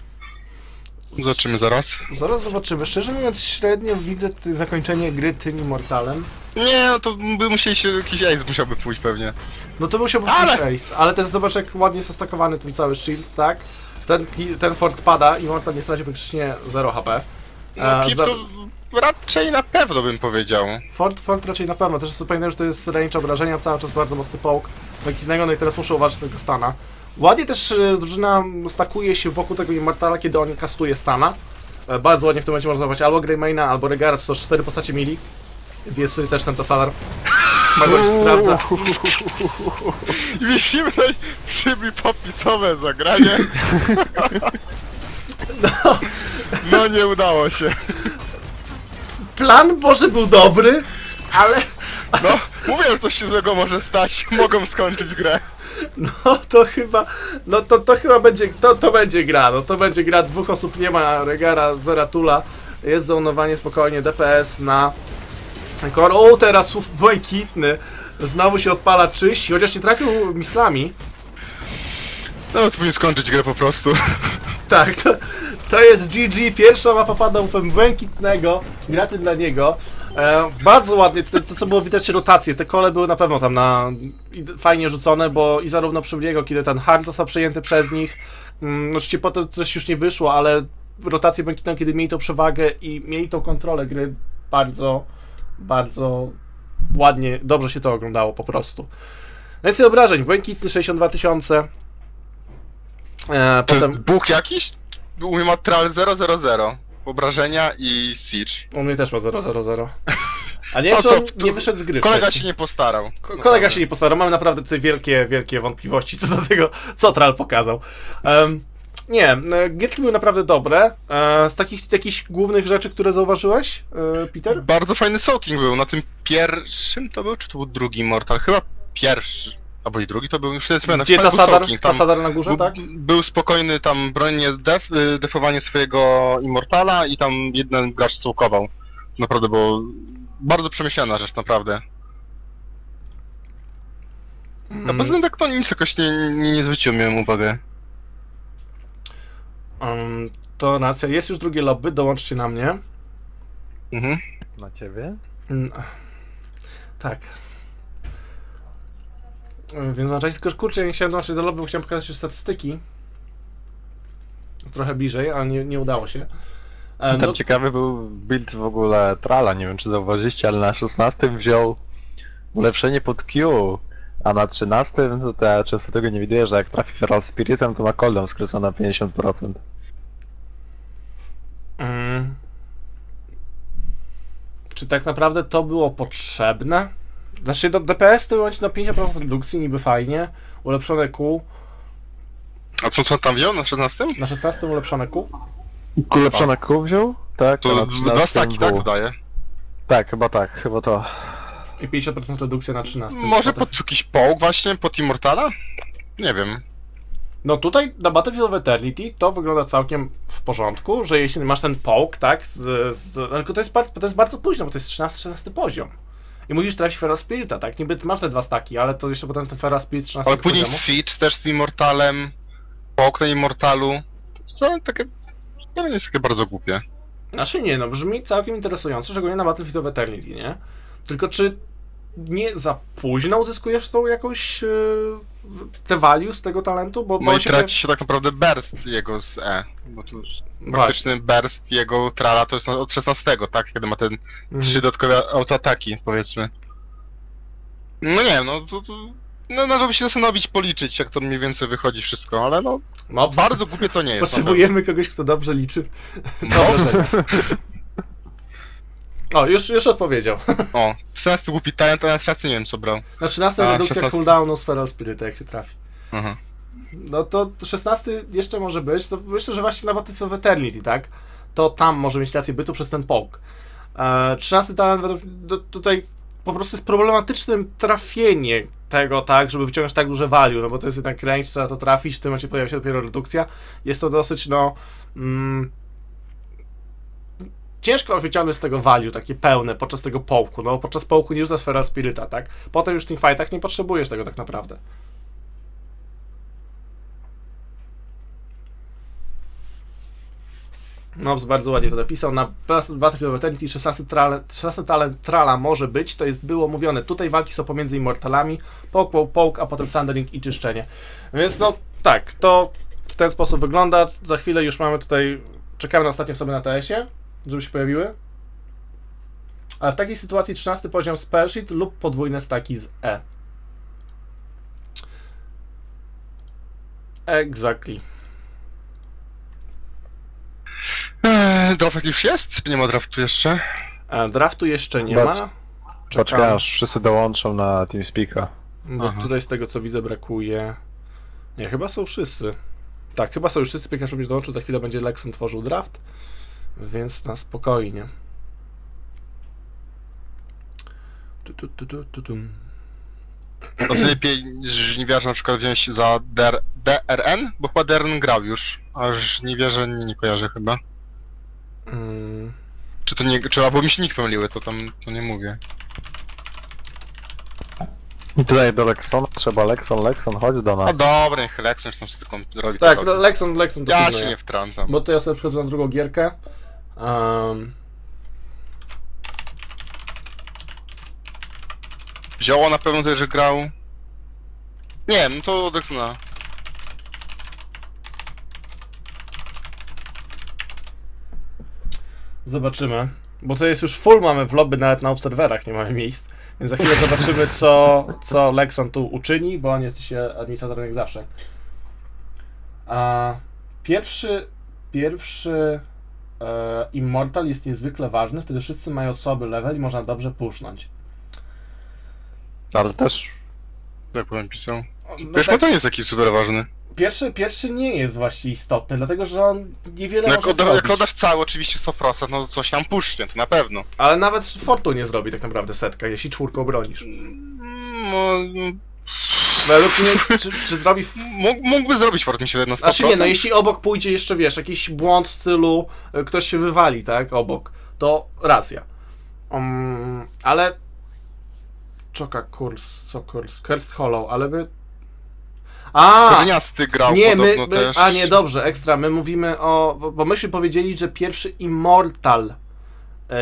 Zobaczymy zaraz. Zaraz zobaczymy. Szczerze mówiąc, średnio widzę zakończenie gry tym Immortalem. Nie, no to by musieli się... Jakiś ace musiałby pójść pewnie. No to musiałby pójść ace. Ale też zobacz, jak ładnie jest zastakowany ten cały shield, tak? Ten fort pada i Immortal nie straci praktycznie 0 HP. No kip to raczej na pewno bym powiedział. Fort raczej na pewno, też pamiętam, że to jest range obrażenia, cały czas bardzo mocny połk Błękitnego, no i teraz muszę uważać tego Stana. Ładnie też drużyna stakuje się wokół tego Immortala, kiedy on kastuje Stana. Bardzo ładnie w tym momencie można zobaczyć albo Greymane'a, albo Rehgara, to są 4 postacie mili. Więc tutaj też ten Tassadar sprawdza. I wiesimy szyby popisowe zagranie. No nie udało się. Plan może był dobry, ale... No, mówię, że coś się złego może stać. Mogą skończyć grę. No to chyba... No to chyba będzie... To będzie gra. No to będzie gra. 2 osób nie ma. Rehgara, Zeratula. Jest zaunowanie spokojnie. DPS na... teraz Błękitny znowu się odpala, czyści, chociaż nie trafił mislami. No to powinien skończyć grę po prostu. Tak, to jest GG, pierwsza mapa pada upem Błękitnego, graty dla niego. Bardzo ładnie, to co było widać, rotacje, te kole były na pewno tam fajnie rzucone, bo i zarówno przy niego, kiedy ten hard został przejęty przez nich, oczywiście potem coś już nie wyszło, ale rotacje Błękitnego, kiedy mieli tą przewagę i mieli tą kontrolę gry, bardzo ładnie, dobrze się to oglądało po prostu. Najwięcej obrażeń, Błękitny 62 tysiące, To potem... jest Bóg jakiś? U mnie ma Trall 000. Obrażenia i Siege. U mnie też ma 000. A nie, no to, on nie wyszedł z gry. Kolega się nie postarał. Kolega się nie postarał. Mam naprawdę tutaj wielkie, wielkie wątpliwości co do tego, co Trall pokazał. Nie, gierki były naprawdę dobre. Z takich jakichś głównych rzeczy, które zauważyłeś, Peter? Bardzo fajny soaking był. Na tym pierwszym to był, czy to był drugi Mortal? Chyba pierwszy. Albo i drugi to był już ten. Gdzie Tassadar na górze, tak? Był spokojny, tam bronienie, defowanie swojego Immortala i tam jeden gracz sołkował. Naprawdę było... Bardzo przemyślana rzecz, naprawdę. A poza tym tak to nic jakoś nie zwróciło mi uwagę. To racja. Jest już drugie lobby, dołączcie na mnie. Mhm. Na ciebie? No. Tak. Więc znaczy, tylko kurczę, nie chciałem dołączyć do lobby, bo chciałem pokazać już statystyki. Trochę bliżej, ale nie udało się. Tam no... ciekawy był build w ogóle Tralla, nie wiem czy zauważyliście, ale na 16 wziął ulepszenie pod Q, a na 13 to ja często tego nie widuję, że jak trafi Feral Spiritem, to ma cooldown skrócony na 50%. Czy tak naprawdę to było potrzebne? Znaczy do DPS to będzie na 50% redukcji, niby fajnie, ulepszone Q. A co tam wziął na 16? Na 16 ulepszone Q. Ulepszone Q wziął? Tak, to dwa staki, tak dodaje. Tak, chyba tak, chyba to. I 50% redukcja na 13. Może pod jakiś połk właśnie, pod Immortala? Nie wiem. No tutaj na Battlefield of Eternity to wygląda całkiem w porządku, że jeśli masz ten połk, tak, tylko to jest bardzo późno, bo to jest 13-16 poziom. I musisz trafić Feral Spirita, tak? Niby masz te dwa staki, ale to jeszcze potem ten Feral Spirit 13 poziomu. Ale później Siege też z Immortalem, połk na Immortalu, co takie... To nie jest takie bardzo głupie. Znaczy nie, no brzmi całkiem interesująco, szczególnie na Battlefield of Eternity, nie? Tylko czy nie za późno uzyskujesz tą jakąś... te value z tego talentu? Bo no i traci się tak naprawdę burst jego z E. Bo to praktyczny burst jego Tralla to jest od 16, tak? Kiedy ma ten 3 dodatkowe autoataki, powiedzmy. No nie, no to... No, należałoby się zastanowić, policzyć, jak to mniej więcej wychodzi wszystko, ale no, Mops. Bardzo głupie to nie jest. Potrzebujemy kogoś, kto dobrze liczy. Dobrze. O, już odpowiedział. O, 13 głupi talent, a na 13 nie wiem co brał. Na 13 redukcja 16... cooldownu Sfera Spirita, jak się trafi. Aha. No to 16 jeszcze może być, to myślę, że właśnie na Battlefield of Eternity, tak? To tam może mieć rację bytu przez ten połk. 13 talent tutaj po prostu jest problematycznym trafienie tego, tak, żeby wyciągnąć tak duże value, no bo to jest jednak range, trzeba to trafić, w tym momencie pojawia się dopiero redukcja. Jest to dosyć, no... ciężko wyciągnąć z tego value, takie pełne, podczas tego połku, no podczas połku nie używasz Feral Spirita, tak? Potem już w teamfightach nie potrzebujesz tego tak naprawdę. Mops bardzo ładnie to napisał. Na Battlefield of Eternity 16 talent Tralla może być, to jest było mówione. Tutaj walki są pomiędzy Immortalami, połk, a potem Sundering i czyszczenie. Więc no tak, to w ten sposób wygląda. Za chwilę już mamy tutaj, czekamy na ostatnie osoby na TS-ie, żeby się pojawiły. Ale w takiej sytuacji 13 poziom Spellsheet lub podwójne staki z E. Exactly. Draft już jest? Czy nie ma draftu jeszcze? Draftu jeszcze nie ma. Poczekaj, aż wszyscy dołączą na TeamSpeak'a. No tutaj z tego co widzę brakuje... Nie, chyba są wszyscy. Tak, chyba są już wszyscy, Piekarz również dołączył, za chwilę będzie Lekson tworzył draft. Więc na spokojnie. To lepiej żniwiarza na przykład wziąć za DRN, bo chyba DRN grał już, a żniwiarza nie kojarzę chyba. Czy to nie, czy albo mi się nikt pomyliły, to tam to nie mówię. I tutaj do Leksona trzeba, Lekson, chodź do nas. A dobra, niech Lekson tam się tylko robi. Tak, Lekson to ja się nie wtrącam. Bo to ja sobie przychodzę na drugą gierkę. Zioło na pewno też grał. Nie, no to od Leksona. Zobaczymy, bo to jest już full, mamy w lobby, nawet na obserwerach nie mamy miejsc, więc za chwilę zobaczymy co Lekson tu uczyni, bo on jest się administratorem jak zawsze. Pierwszy Immortal jest niezwykle ważny, wtedy wszyscy mają słaby level i można dobrze pusznąć. Ale też tak powiem pisał. No tak, to nie jest taki super ważny. Pierwszy nie jest właśnie istotny, dlatego że on niewiele może zrobić. Jak oddasz cały, oczywiście 100%, no coś tam puszczę, to na pewno. Ale nawet Fortu nie zrobi tak naprawdę setka, jeśli czwórkę obronisz. No... Według mnie, czy zrobi... Mógłby zrobić Fortu mi się na 100%. Znaczy nie, no jeśli obok pójdzie jeszcze, wiesz, jakiś błąd w stylu, ktoś się wywali, tak, obok, to racja. Ale... Cursed Hollow, ale by... Korzeniasty grał nie, podobno my, też. Nie, dobrze, ekstra, my mówimy o... Bo myśmy powiedzieli, że pierwszy Immortal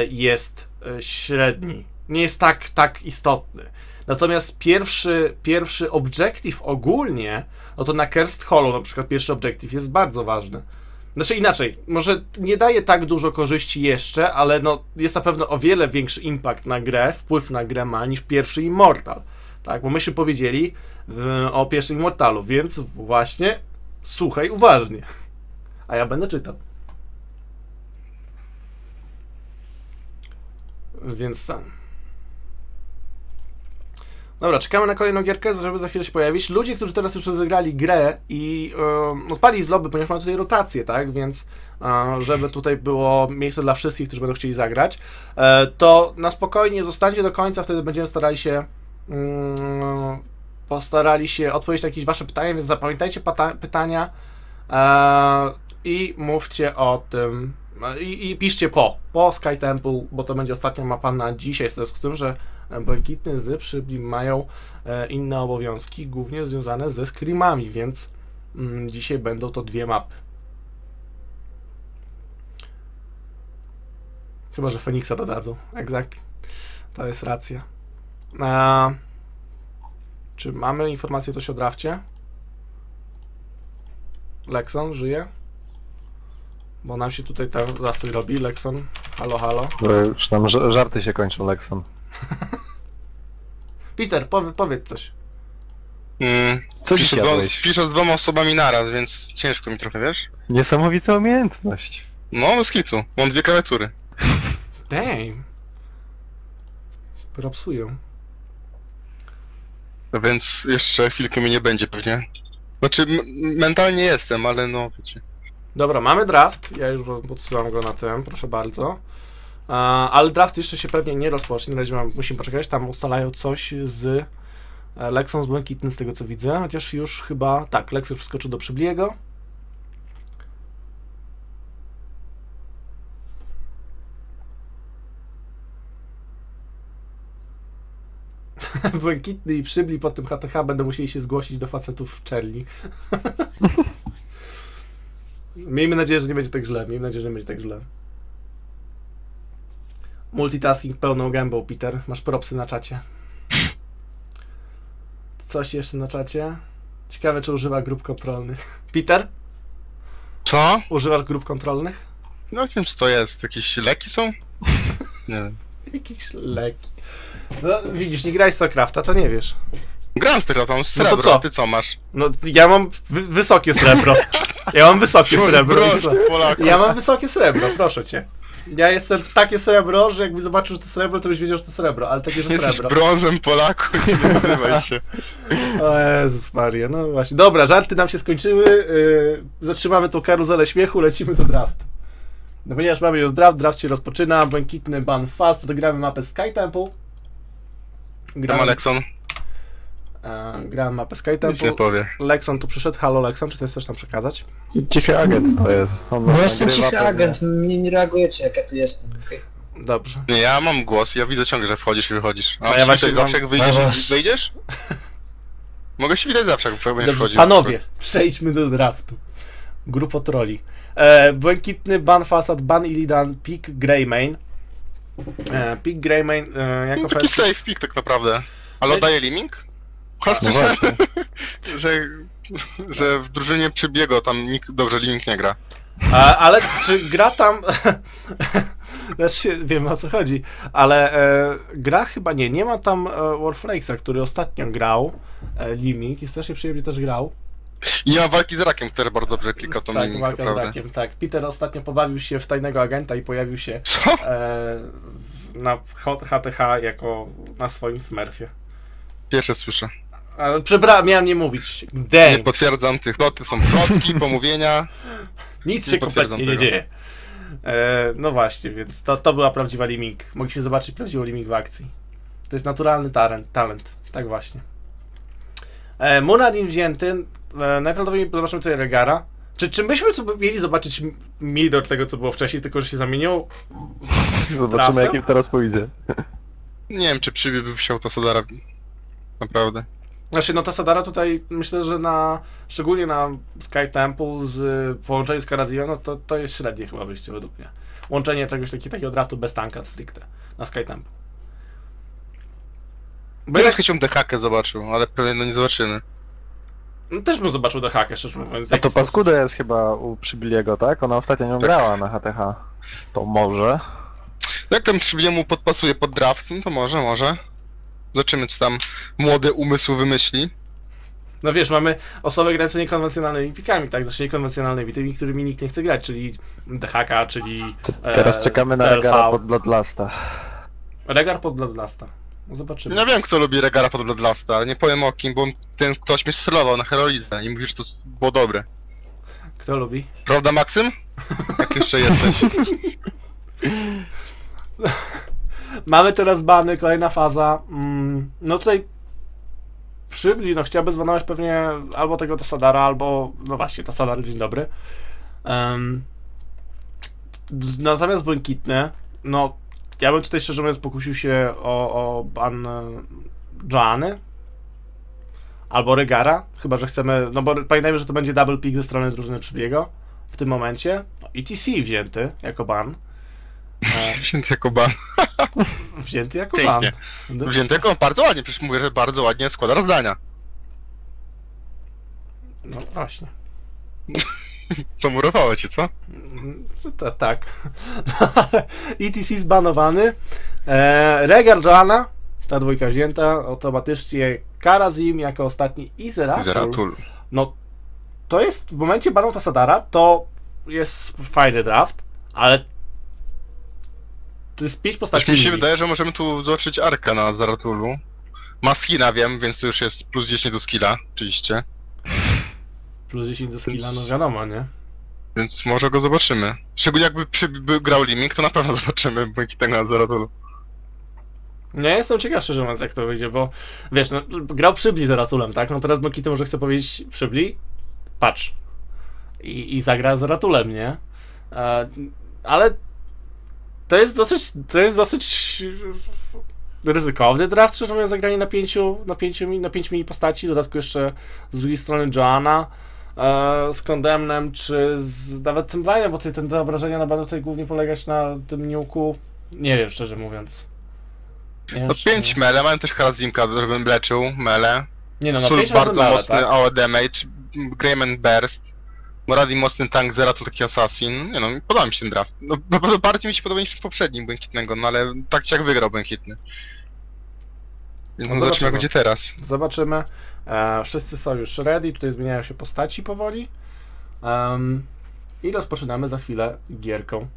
jest średni. Nie jest tak istotny. Natomiast pierwszy objective ogólnie, no to na Cursed Hollow na przykład pierwszy objective jest bardzo ważny. Znaczy inaczej, może nie daje tak dużo korzyści jeszcze, ale no jest na pewno o wiele większy impact na grę, wpływ na grę ma niż pierwszy Immortal. Tak, bo myśmy powiedzieli o pierwszym Immortalu, więc właśnie słuchaj uważnie. A ja będę czytał. Więc sam. Dobra, czekamy na kolejną gierkę, żeby za chwilę się pojawić. Ludzie, którzy teraz już rozegrali grę i odpali z lobby, ponieważ mamy tutaj rotację, tak? Więc żeby tutaj było miejsce dla wszystkich, którzy będą chcieli zagrać, to na spokojnie zostańcie do końca, wtedy będziemy postarali się odpowiedzieć na jakieś wasze pytania, więc zapamiętajcie pytania i mówcie o tym i piszcie po Sky Temple, bo to będzie ostatnia mapa na dzisiaj, z tym, że Błękitny z Przybli mają inne obowiązki, głównie związane ze screamami, więc dzisiaj będą to dwie mapy. Chyba że Feniksa dodadzą, exactly. To jest racja. Czy mamy informację coś o drafcie? Lekson żyje? Bo nam się tutaj ten zastój robi, Lekson. Halo, halo. Już tam żarty się kończą, Lekson. Peter, powiedz coś. Co piszę z dwoma osobami naraz, więc ciężko mi trochę, wiesz? Niesamowita umiejętność. No, z kitu. Mam dwie klawiatury. Damn. Propsuję. Więc jeszcze chwilkę mnie nie będzie pewnie. Znaczy mentalnie jestem, ale no wiecie. Dobra, mamy draft. Ja już podsyłam go na tym, proszę bardzo. Ale draft jeszcze się pewnie nie rozpocznie. Na razie musimy poczekać. Tam ustalają coś z Lekson z Błękitnym, z tego co widzę. Chociaż już chyba... Tak, Lekson już wskoczył do Przybliego. Błękitny i Przybli po tym HTH będą musieli się zgłosić do facetów w czerni. Miejmy nadzieję, że nie będzie tak źle. Miejmy nadzieję, że nie będzie tak źle. Multitasking pełną gębą, Peter. Masz propsy na czacie. Coś jeszcze na czacie? Ciekawe, czy używa grup kontrolnych. Peter? Co? Używasz grup kontrolnych? No wiem, co to jest. Jakieś leki są? Nie wiem. Jakieś leki. No widzisz, nie graj StarCrafta, to nie wiesz. Gram StarCrafta, mam srebro, no to co? Ty co masz? No ja mam wysokie srebro. Ja mam wysokie srebro. Ja mam wysokie srebro, proszę cię. Ja jestem takie srebro, że jakby zobaczył, że to srebro, to byś wiedział, że to srebro, ale takie, że srebro. Jesteś brązem, Polaku, nie nazywaj się. O Jezus Maria, no właśnie. Dobra, żarty nam się skończyły, zatrzymamy tą karuzelę śmiechu, lecimy do draftu. No ponieważ mamy już draft się rozpoczyna, Błękitny ban fast, gramy mapę Sky Temple. Gramy Lekson. Grałem mapę Sky Temple. Lekson tu przyszedł, halo Lekson, czy to jest coś tam przekazać? Cichy agent to jest. No jestem cichy agent, mnie nie reagujecie jak ja tu jestem. Okay. Dobrze. Nie, ja mam głos, ja widzę ciągle, że wchodzisz i wychodzisz. A ja właśnie zawsze jak wyjdziesz? Mogę się widać zawsze, jak będziesz wchodził. Panowie, przejdźmy do draftu. Grupo troli. Błękitny, ban Fasad, ban Illidan, pick Greymane. Pick Greymane jako... No, taki safe pick tak naprawdę. Ale oddaje Li-Ming? No że w drużynie Przybiego tam nikt dobrze Li-Ming nie gra. Ale czy gra tam... Znaczy, wiem o co chodzi, ale gra chyba nie ma tam Warflakesa, który ostatnio grał Li-Ming i strasznie przyjemnie też grał. I nie ma walki z rakiem, który bardzo dobrze klika to. Tak, walka z rakiem, tak. Peter ostatnio pobawił się w tajnego agenta i pojawił się na HTH jako na swoim smurfie. Pierwsze słyszę. Ale przepraszam, miałem nie mówić. Damn. Nie potwierdzam tych loty, są plotki, pomówienia. Nic nie się kompletnie tego nie dzieje. No właśnie, więc to była prawdziwa Li-Ming. Mogliśmy zobaczyć prawdziwą Li-Ming w akcji. To jest naturalny talent. Tak właśnie. Muradin wzięty. Najprawdopodobniej zobaczymy tutaj Rehgara. Czy myśmy mieli zobaczyć Mildor tego, co było wcześniej, tylko że się zamienił? Zobaczymy, jakim teraz pójdzie. Nie wiem, czy Przybli by wziął Tassadara. Naprawdę. Znaczy, no Tassadara tutaj myślę, że szczególnie na Sky Temple w połączeniu z Kharazimem, no to jest średnie chyba wyjście według mnie. Łączenie czegoś takiego draftu bez tanka stricte na Sky Temple. Bo ja chęcią DHkę zobaczył, ale pewnie nie zobaczymy. No też bym zobaczył DHkę, szczerze mówiąc. A to paskuda jest chyba u Przybliego, tak? Ona ostatnio nie grała na HTH. To może. Jak tam Przybliemu podpasuje pod draft, to może. Zobaczymy, czy tam młody umysł wymyśli. No wiesz, mamy osobę grającą niekonwencjonalnymi pikami, tak? Znaczy niekonwencjonalnymi, tymi, którymi nikt nie chce grać, czyli DHK, czyli... Teraz czekamy na Rehgara pod Bloodlasta. Rehgar pod Bloodlasta. Zobaczymy. Ja wiem, kto lubi Rehgara pod Bloodlasta, ale nie powiem o kim, bo ten ktoś mnie strollował na heroizę i mówił, że to było dobre. Kto lubi? Prawda, Maksym? Jak jeszcze jesteś. Mamy teraz bany, kolejna faza. No tutaj Przybli, no chciałby zbanować pewnie albo tego Tassadara, albo... No właśnie, Tassadar, dzień dobry. Natomiast Błękitny, no... Ja bym tutaj szczerze mówiąc pokusił się o ban Joanny albo Rehgara, chyba że chcemy, no bo pamiętajmy, że to będzie double pick ze strony drużyny Przybliego w tym momencie. No, ETC wzięty jako ban. Wzięty jako ban. Wzięty jako ban. Wzięty jako bardzo ładnie, przecież mówię, że bardzo ładnie składa zdania. No właśnie. Co murowało cię, co? Tak. ETC zbanowany. Rehgar, Joanna, ta dwójka wzięta. Automatycznie Kharazim jako ostatni i Zeratul. No, to jest w momencie banu Tassadara, to jest fajny draft, ale to jest 5 postaci. Mi się wydaje, że możemy tu zobaczyć Arka na Zeratulu. Ma skina, wiem, więc to już jest plus 10 do skilla, oczywiście. Plus 10 do skilla, no wiadomo, nie? Więc może go zobaczymy. Szczególnie jakby grał Li-Ming, to na pewno zobaczymy Błękitnego na Zeratulu. No ja jestem ciekaw, szczerze mówiąc, jak to wyjdzie, bo wiesz, no, grał Przybli Zeratulem, tak? No teraz Błękitny może chce powiedzieć Przybli, patrz. I zagra Zeratulem, nie? Ale to jest dosyć ryzykowny draft, szczerze mówiąc, zagranie na 5 mini postaci, w dodatku jeszcze z drugiej strony Joanna. Z Condemnem, czy z nawet tym Blindem, bo tutaj ten do obrażenia na będą tutaj głównie polegać na tym niuku. Nie wiem, szczerze mówiąc. Nie no 5 mele, mam też Kharazimka, żebym leczył mele. Nie no, na 5 bardzo mele, mocny AOE tak? Damage, Greymane Burst, Muradin mocny tank, Zeratul taki assassin. Nie no, podoba mi się ten draft. No, bardziej mi się podoba niż w poprzednim Błękitnego, no ale tak czy jak wygrał Błękitny. No zobaczymy, jak będzie teraz. Zobaczymy. Wszyscy są już ready, tutaj zmieniają się postaci powoli. I rozpoczynamy za chwilę gierką.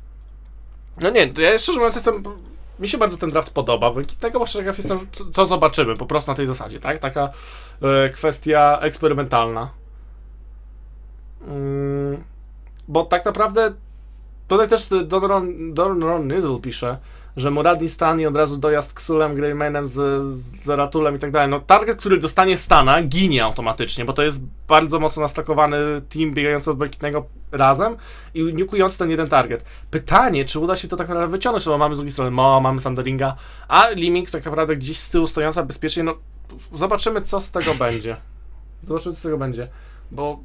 No nie, ja szczerze mówiąc jestem... Mi się bardzo ten draft podoba, bo tego bo szczerze jestem, co zobaczymy, po prostu na tej zasadzie, tak? Taka kwestia eksperymentalna. Bo tak naprawdę... Tutaj też Don Ron Nizzle pisze, że Muradin stanie od razu dojazd Xulem, Greymanem, z Zeratulem i tak dalej. No target, który dostanie stana, ginie automatycznie, bo to jest bardzo mocno nastakowany team biegający od Błękitnego razem i niukujący ten jeden target. Pytanie, czy uda się to tak naprawdę wyciągnąć, bo mamy z drugiej strony Mo, mamy Sanderinga, a Li-Ming tak naprawdę gdzieś z tyłu stojąca bezpiecznie, no zobaczymy, co z tego będzie. Zobaczymy, co z tego będzie, bo...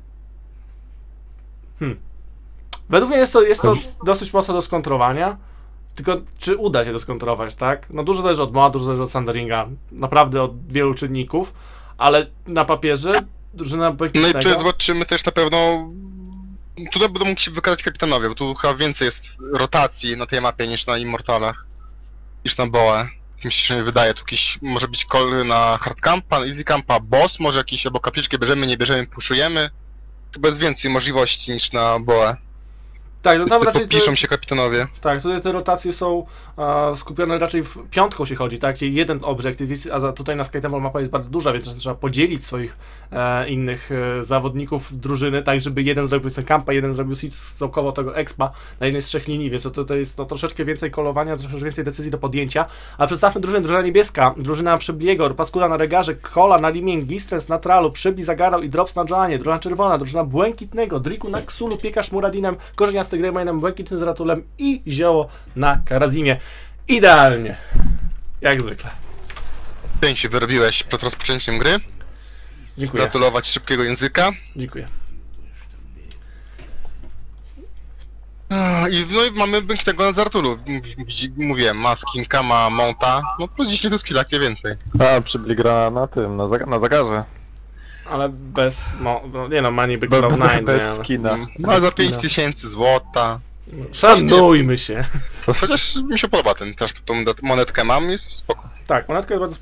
Według mnie jest to dosyć mocno do skontrowania. Tylko czy uda się to skontrować, tak? No dużo zależy od Moa, dużo zależy od Sanderinga. Naprawdę od wielu czynników. Ale na papierze drużyna Błękitnego... No i tu zobaczymy też na pewno... Tutaj będą mógł się wykazać kapitanowie, bo tu chyba więcej jest rotacji na tej mapie niż na Immortalach. Niż na Boe. Mi się wydaje, tu jakiś może być call na hardcampa, easycampa, boss, może jakiś albo kapliczkę bierzemy, nie bierzemy, puszujemy. Chyba jest więcej możliwości niż na Boe. Tak, no tam raczej piszą się kapitanowie. Tak, tutaj te rotacje są skupione raczej w piątką się chodzi, tak? Jeden obiektyw, a tutaj na Sky Temple mapa jest bardzo duża, więc trzeba podzielić swoich innych zawodników drużyny, tak, żeby jeden zrobił sobie kampa, jeden zrobił całkowo tego expa na jednej z trzech linii, więc to jest no, troszeczkę więcej kolowania, troszeczkę więcej decyzji do podjęcia. A przedstawmy drużynę, drużyna niebieska, drużyna Przybliego, Paskuda na Rehgarze, Kola na Li-Ming, Gistrens na Trallu, Przybli, Zagarał i Drops na Joannie, drużyna czerwona, drużyna Błękitnego, Driku na Xulu, Piekarz Muradinem, Korzeniasto z Greymane, Błękitny z Zeratulem i Zioło na Kharazimie. Idealnie. Jak zwykle. Pięć się wyrobiłeś przed rozpoczęciem gry. Dziękuję. Gratulować szybkiego języka. Dziękuję. No i mamy Błękitnego na Zeratulu. Mówiłem, ma skinka, ma monta. No plus 10 do skillach, nie więcej. A, Przybli gra na tym, na Zagarze. Ale bez... nie no, ma niby Cloud 9, bez skina. Ma za 5000 złota. Szanujmy się. Chociaż mi się podoba ten, też tą monetkę mam, jest spoko. Tak, monetka jest bardzo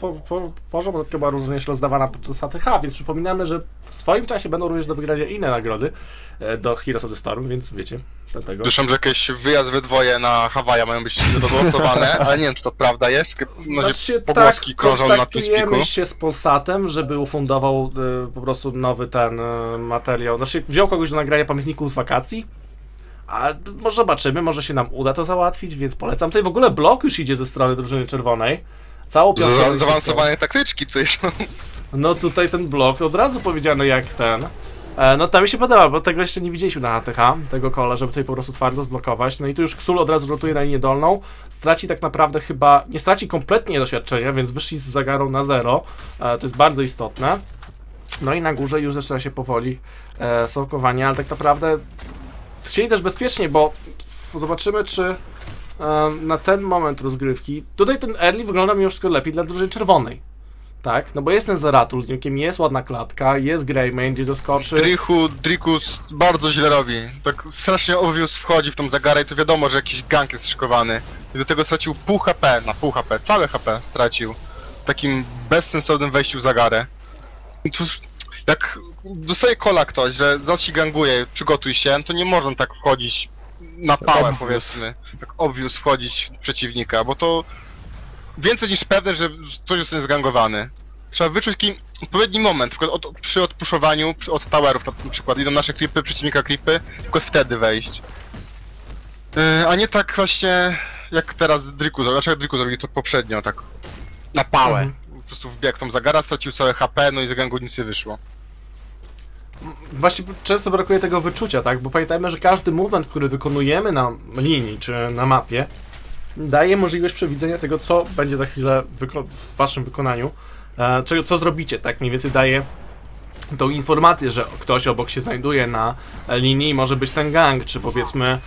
porządna, monetka była również rozdawana podczas ATH, więc przypominamy, że w swoim czasie będą również do wygrania inne nagrody do Heroes of the Storm, więc wiecie, dlatego... Słyszałem, że jakiś wyjazd we dwoje na Hawaja mają być dogłosowane, ale nie wiem, czy to prawda jest, znaczy, pogłoski tak, krążą na TeamSpeaku. Kontaktujemy się z Polsatem, żeby ufundował po prostu nowy ten materiał, znaczy wziął kogoś do nagrania pamiętników z wakacji. A może zobaczymy, może się nam uda to załatwić, więc polecam. Tutaj w ogóle blok już idzie ze strony drużyny czerwonej. Całą piątkę... Zaawansowane taktyczki tutaj są. No tutaj ten blok, od razu powiedziano jak ten. No tam mi się podoba, bo tego jeszcze nie widzieliśmy na ATH, tego kola, żeby tutaj po prostu twardo zblokować. No i tu już Xul od razu rotuje na linię dolną. Straci tak naprawdę chyba, nie straci kompletnie doświadczenia, więc wyszli z Zagarą na 0. To jest bardzo istotne. No i na górze już zaczyna się powoli sokowanie, ale tak naprawdę... Chcieli też bezpiecznie, bo zobaczymy, czy na ten moment rozgrywki... Tutaj ten early wygląda mimo wszystko lepiej dla drużyny czerwonej. Tak? No bo jest ten Zeratul, jest ładna klatka, jest Greymane, gdzie doskoczy... Driku bardzo źle robi. Tak strasznie obvious wchodzi w tą Zagarę i to wiadomo, że jakiś gank jest szykowany. I do tego stracił pół HP, na pół HP, całe HP stracił. W takim bezsensownym wejściu w Zagarę. I cóż, jak... Dostaje kola ktoś, że zaś ganguje, przygotuj się, to nie można tak wchodzić na pałę, powiedzmy. Tak obvious wchodzić w przeciwnika, bo to więcej niż pewne, że ktoś zostanie zgangowany. Trzeba wyczuć odpowiedni moment, na przykład przy odpuszowaniu, od towerów na przykład, idą nasze klipy, przeciwnika klipy, tylko wtedy wejść. A nie tak właśnie jak teraz Driku zrobił, znaczy jak Driku zrobił to poprzednio, tak na pałę. Po prostu wbiegł tą Zagara, stracił całe HP, no i z gangu nic nie wyszło. Właśnie często brakuje tego wyczucia, tak? Bo pamiętajmy, że każdy movement, który wykonujemy na linii czy na mapie, daje możliwość przewidzenia tego, co będzie za chwilę w waszym wykonaniu, co zrobicie, tak? Mniej więcej daje tą informację, że ktoś obok się znajduje na linii, może być ten gang, czy powiedzmy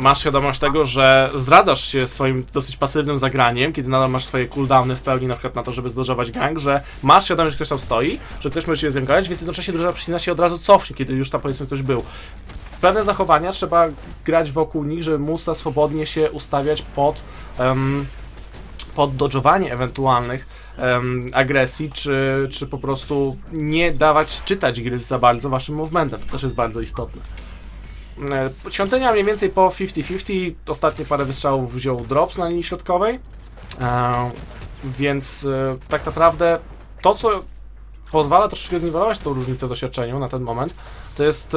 masz świadomość tego, że zdradzasz się swoim dosyć pasywnym zagraniem, kiedy nadal masz swoje cooldowny w pełni, na przykład na to, żeby zdążować gang, że masz świadomość, że ktoś tam stoi, że ktoś może się zgangować, więc jednocześnie drużyna przycina się od razu cofnie, kiedy już tam powiedzmy ktoś był. Pewne zachowania trzeba grać wokół nich, żeby móc swobodnie się ustawiać pod dodżowanie ewentualnych agresji, czy po prostu nie dawać czytać gry za bardzo waszym movementem, to też jest bardzo istotne. Świątynia mniej więcej po 50-50, ostatnie parę wystrzałów wziął drops na linii środkowej, więc tak naprawdę to, co pozwala troszeczkę zniwelować tą różnicę w doświadczeniu na ten moment, to jest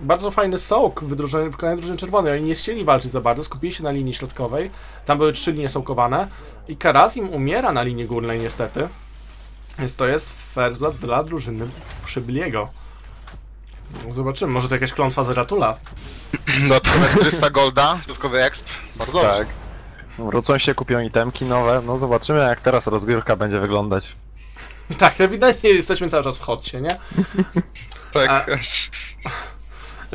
bardzo fajny sołk w wykonaniu drużyny czerwonej. Oni nie chcieli walczyć za bardzo, skupili się na linii środkowej, tam były 3 linie sołkowane i Kharazim umiera na linii górnej niestety, więc to jest first blood dla drużyny Przybliego. Zobaczymy, może to jakaś klątwa Zeratula. Dodatkowe 400 golda, dodatkowy exp, bardzo tak. Wrócą się, kupią itemki nowe, no zobaczymy jak teraz rozgrywka będzie wyglądać. Tak, ewidentnie jesteśmy cały czas w hotcie, nie? Tak.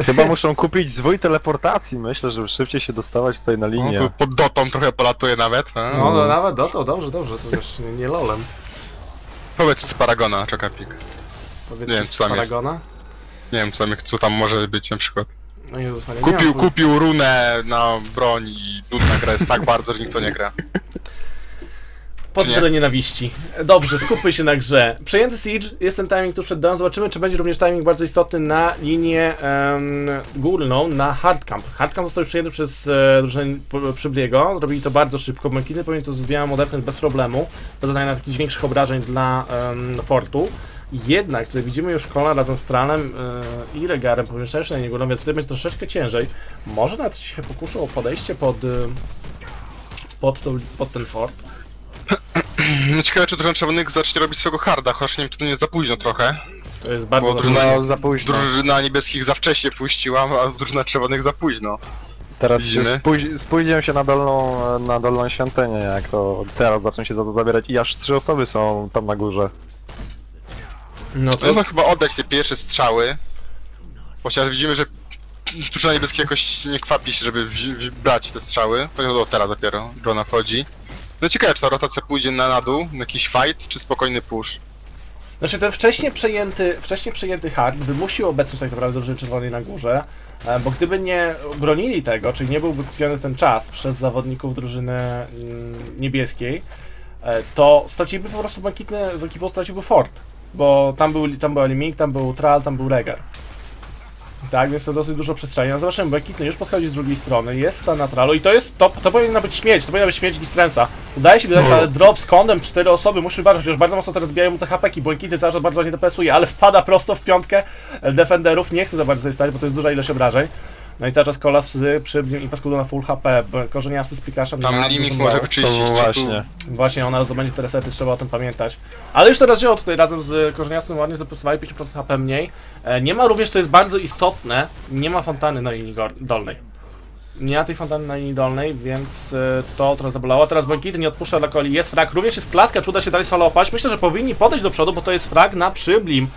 Chyba muszą kupić zwój teleportacji, myślę, żeby szybciej się dostawać tutaj na linię. No, pod dotą trochę polatuje nawet. A? No, no nawet dotą, dobrze, to już nie lolem. Powiedz z Paragona, Czekapik. Powiedz nie z Paragona? Jest. Nie wiem co tam może być na przykład. No Jezus, kupił runę na broń i nudna gra jest tak bardzo, że nikt to nie gra. Pod zero nienawiści. Dobrze, skupmy się na grze. Przejęty Siege, jest ten timing tuż przed dołem. Zobaczymy, czy będzie również timing bardzo istotny na linię górną, na Hardcamp. Hardcamp został już przejęty przez drużynę Przybliego. Zrobili to bardzo szybko. Błękitny powinien to zmianą odepchnąć bez problemu, bez zadania jakichś większych obrażeń dla fortu. Jednak tutaj widzimy już Kola razem z Trallem i Rehgarem pomieszczają się na niego, no więc tutaj będzie troszeczkę ciężej. Może nawet się pokuszą o podejście pod ten fort. No ciekawe, czy Drączownik zacznie robić swojego harda, chociaż nie wiem, czy to nie jest za późno trochę. To jest bardzo za późno. Drużyna niebieskich za wcześnie puściła, a drużyna czerwonych za późno. Teraz spóźnią się na dolną świątynię, jak to teraz zaczną się za to zabierać i aż 3 osoby są tam na górze. No to można chyba oddać te pierwsze strzały, chociaż widzimy, że drużyna niebieska jakoś nie kwapi się, żeby brać te strzały. To teraz dopiero drona wchodzi. No ciekawe, czy ta rotacja pójdzie na dół, na jakiś fight, czy spokojny push. Znaczy ten wcześniej przejęty hard wymusił obecność tak naprawdę drużyny czerwonej na górze, bo gdyby nie bronili tego, czyli nie byłby kupiony ten czas przez zawodników drużyny niebieskiej, to straciliby po prostu Błękitny z ekipą, straciłby fort. Bo tam był Li-Ming, tam był Trall, tam był Rehgar. Tak, więc to dosyć dużo przestrzeni. No zobaczymy, Błękitny już podchodzi z drugiej strony, jest ta na Trallu i to jest top, to powinna być śmierć, to powinna być śmierć Gistrensa. Udaje się wydać, ale drop z kątem, 4 osoby, musi uważać, już bardzo mocno teraz zbijają mu te HP-ki, Błękitny cały czas bardzo ładnie DPS-uje, ale wpada prosto w piątkę defenderów, nie chce za bardzo sobie stać, bo to jest duża ilość obrażeń. No i cały czas Kola z Przyblim i Paskudą na full HP, Korzeniasto z pikaszem. Tam Li-Ming może wyczyścić. Właśnie, ona będzie te resety, trzeba o tym pamiętać. Ale już teraz wzięło tutaj razem z Korzeniastym, ładnie zdopusowali 5% HP mniej. Nie ma również, to jest bardzo istotne, nie ma fontanny na linii dolnej. Nie ma tej fontanny na linii dolnej, więc to trochę zabolało. Teraz Błękitny nie odpuszcza dla Koli, jest frag, również jest klatka, czy uda się dalej sfalować. Myślę, że powinni podejść do przodu, bo to jest frag na Przyblim.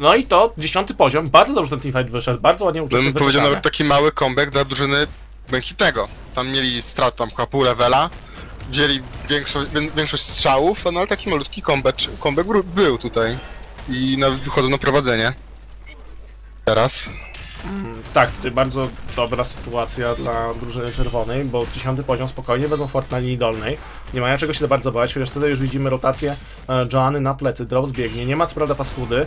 No i to 10. poziom, bardzo dobrze ten teamfight wyszedł, bardzo ładnie uczestniczył. Bym powiedział nawet taki mały comeback dla drużyny Błękitnego. Tam mieli strat, tam chyba pół levela, wzięli większość strzałów, no ale taki malutki comeback był tutaj. I nawet wychodzą na prowadzenie. Teraz. Tak, tutaj bardzo dobra sytuacja dla drużyny czerwonej, bo 10. poziom spokojnie wezmą fort na linii dolnej. Nie mają czego się za bardzo bać, chociaż tutaj już widzimy rotację Joanny na plecy, drop zbiegnie, nie ma co prawda paskudy.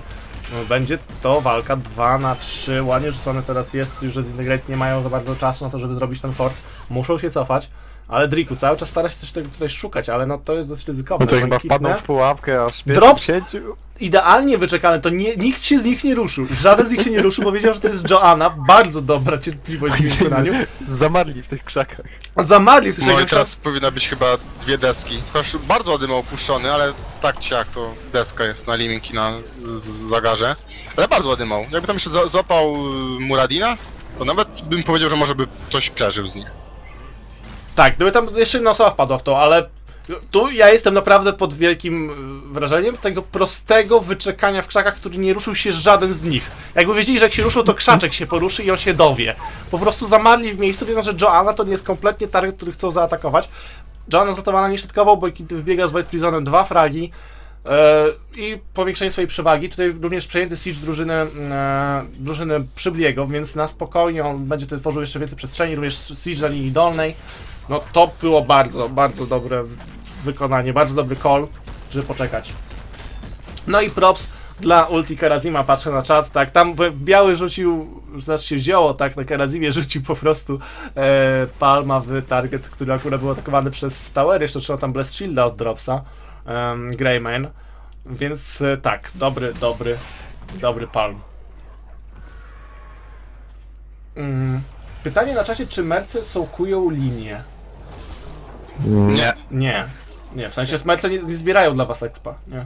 Będzie to walka 2 na 3, ładnie rzucone teraz jest, już że Zintegrate nie mają za bardzo czasu na to, żeby zrobić ten fort. Muszą się cofać, ale Driku cały czas stara się coś tego tutaj szukać, ale no to jest dosyć ryzykowne. No to chyba wpadną w pułapkę, aż drop idealnie wyczekane, to nie, nikt się z nich nie ruszył. Żaden z nich się nie ruszył, bo wiedział, że to jest Joanna. Bardzo dobra cierpliwość w wykonaniu. Zamarli w tych krzakach. Zamarli w tych krzakach. No i teraz powinna być chyba 2 deski. Chociaż bardzo ładnie ma opuszczony, ale tak czy jak to deska jest na Li-Mingi na Zagarze. Ale bardzo ładnie ma. Jakby tam jeszcze złapał Muradina, to nawet bym powiedział, że może by coś przeżył z nich. Tak, gdyby tam jeszcze jedna osoba wpadła w to, ale... Tu ja jestem naprawdę pod wielkim wrażeniem tego prostego wyczekania w krzakach, który nie ruszył się żaden z nich. Jakby wiedzieli, że jak się ruszył, to krzaczek się poruszy i on się dowie. Po prostu zamarli w miejscu, wiedząc, że Joanna to nie jest kompletnie target, który chcą zaatakować. Joanna zlatowana nie środkował, bo kiedy wbiega z White Prisonem 2 fragi i powiększenie swojej przewagi. Tutaj również przejęty siege drużyny Przybliego, więc na spokojnie on będzie tutaj tworzył jeszcze więcej przestrzeni, również siege na linii dolnej. No to było bardzo, bardzo dobre wykonanie, bardzo dobry call, żeby poczekać. No i props dla ulti Kharazima, patrzę na czat, tak, tam biały rzucił, znaczy się wzięło, tak, na Kharazimie rzucił po prostu palma w target, który akurat był atakowany przez tower, jeszcze trzeba tam bless shielda od dropsa, Greymane, więc tak, dobry palm. Pytanie na czasie, czy merce sołkują linię? Nie, w sensie merce nie zbierają dla was expa, nie?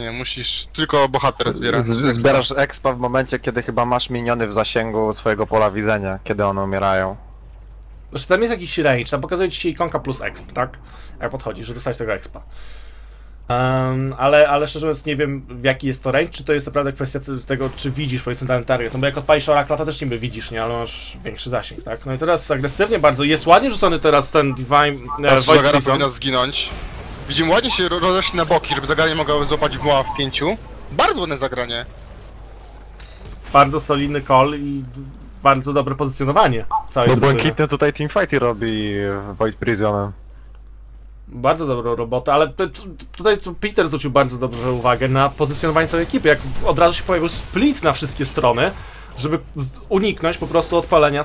Nie, musisz, tylko bohater zbierać. Zbierasz expa w momencie, kiedy chyba masz miniony w zasięgu swojego pola widzenia, kiedy one umierają. Znaczy tam jest jakiś range, tam pokazuje ci się ikonka plus exp, tak? Jak podchodzisz, że dostać tego expa. Ale szczerze mówiąc nie wiem, jaki jest to range, czy to jest naprawdę kwestia tego, czy widzisz powiedzmy ten target, no bo jak odpalisz orakla, to też niby widzisz, nie, ale masz większy zasięg, tak? No i teraz agresywnie bardzo, jest ładnie rzucony teraz ten Divine... Zagara powinna zginąć. Widzimy, ładnie się rozeszli na boki, żeby Zagara nie mogła złapać w muła w 5. Bardzo ładne zagranie. Bardzo solidny call i bardzo dobre pozycjonowanie całej drużyny. Błękitny tutaj teamfighty robi Void Prisonem. Bardzo dobrą robotę, ale tutaj Peter zwrócił bardzo dobrą uwagę na pozycjonowanie całej ekipy, jak od razu się pojawił split na wszystkie strony, żeby uniknąć po prostu odpalenia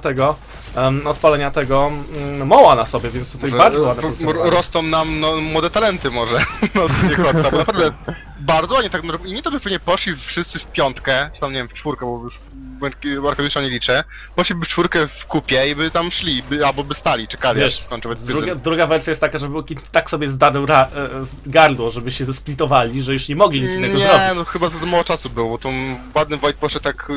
tego moła na sobie, więc tutaj może bardzo ładne rosną nam młode talenty może od Niekoca, bo naprawdę bardzo ładnie tak, nie to by pewnie poszli wszyscy w piątkę, czy tam nie wiem, w czwórkę, bo już Arkadiusza nie liczę, poszliby w czwórkę w kupie i by tam szli, albo by stali, czekali aż skończył. Druga wersja jest taka, że Bóg tak sobie zdarł gardło, żeby się zesplitowali, że już nie mogli nic innego zrobić. Nie, no chyba za mało czasu było, to ładny Void poszedł tak,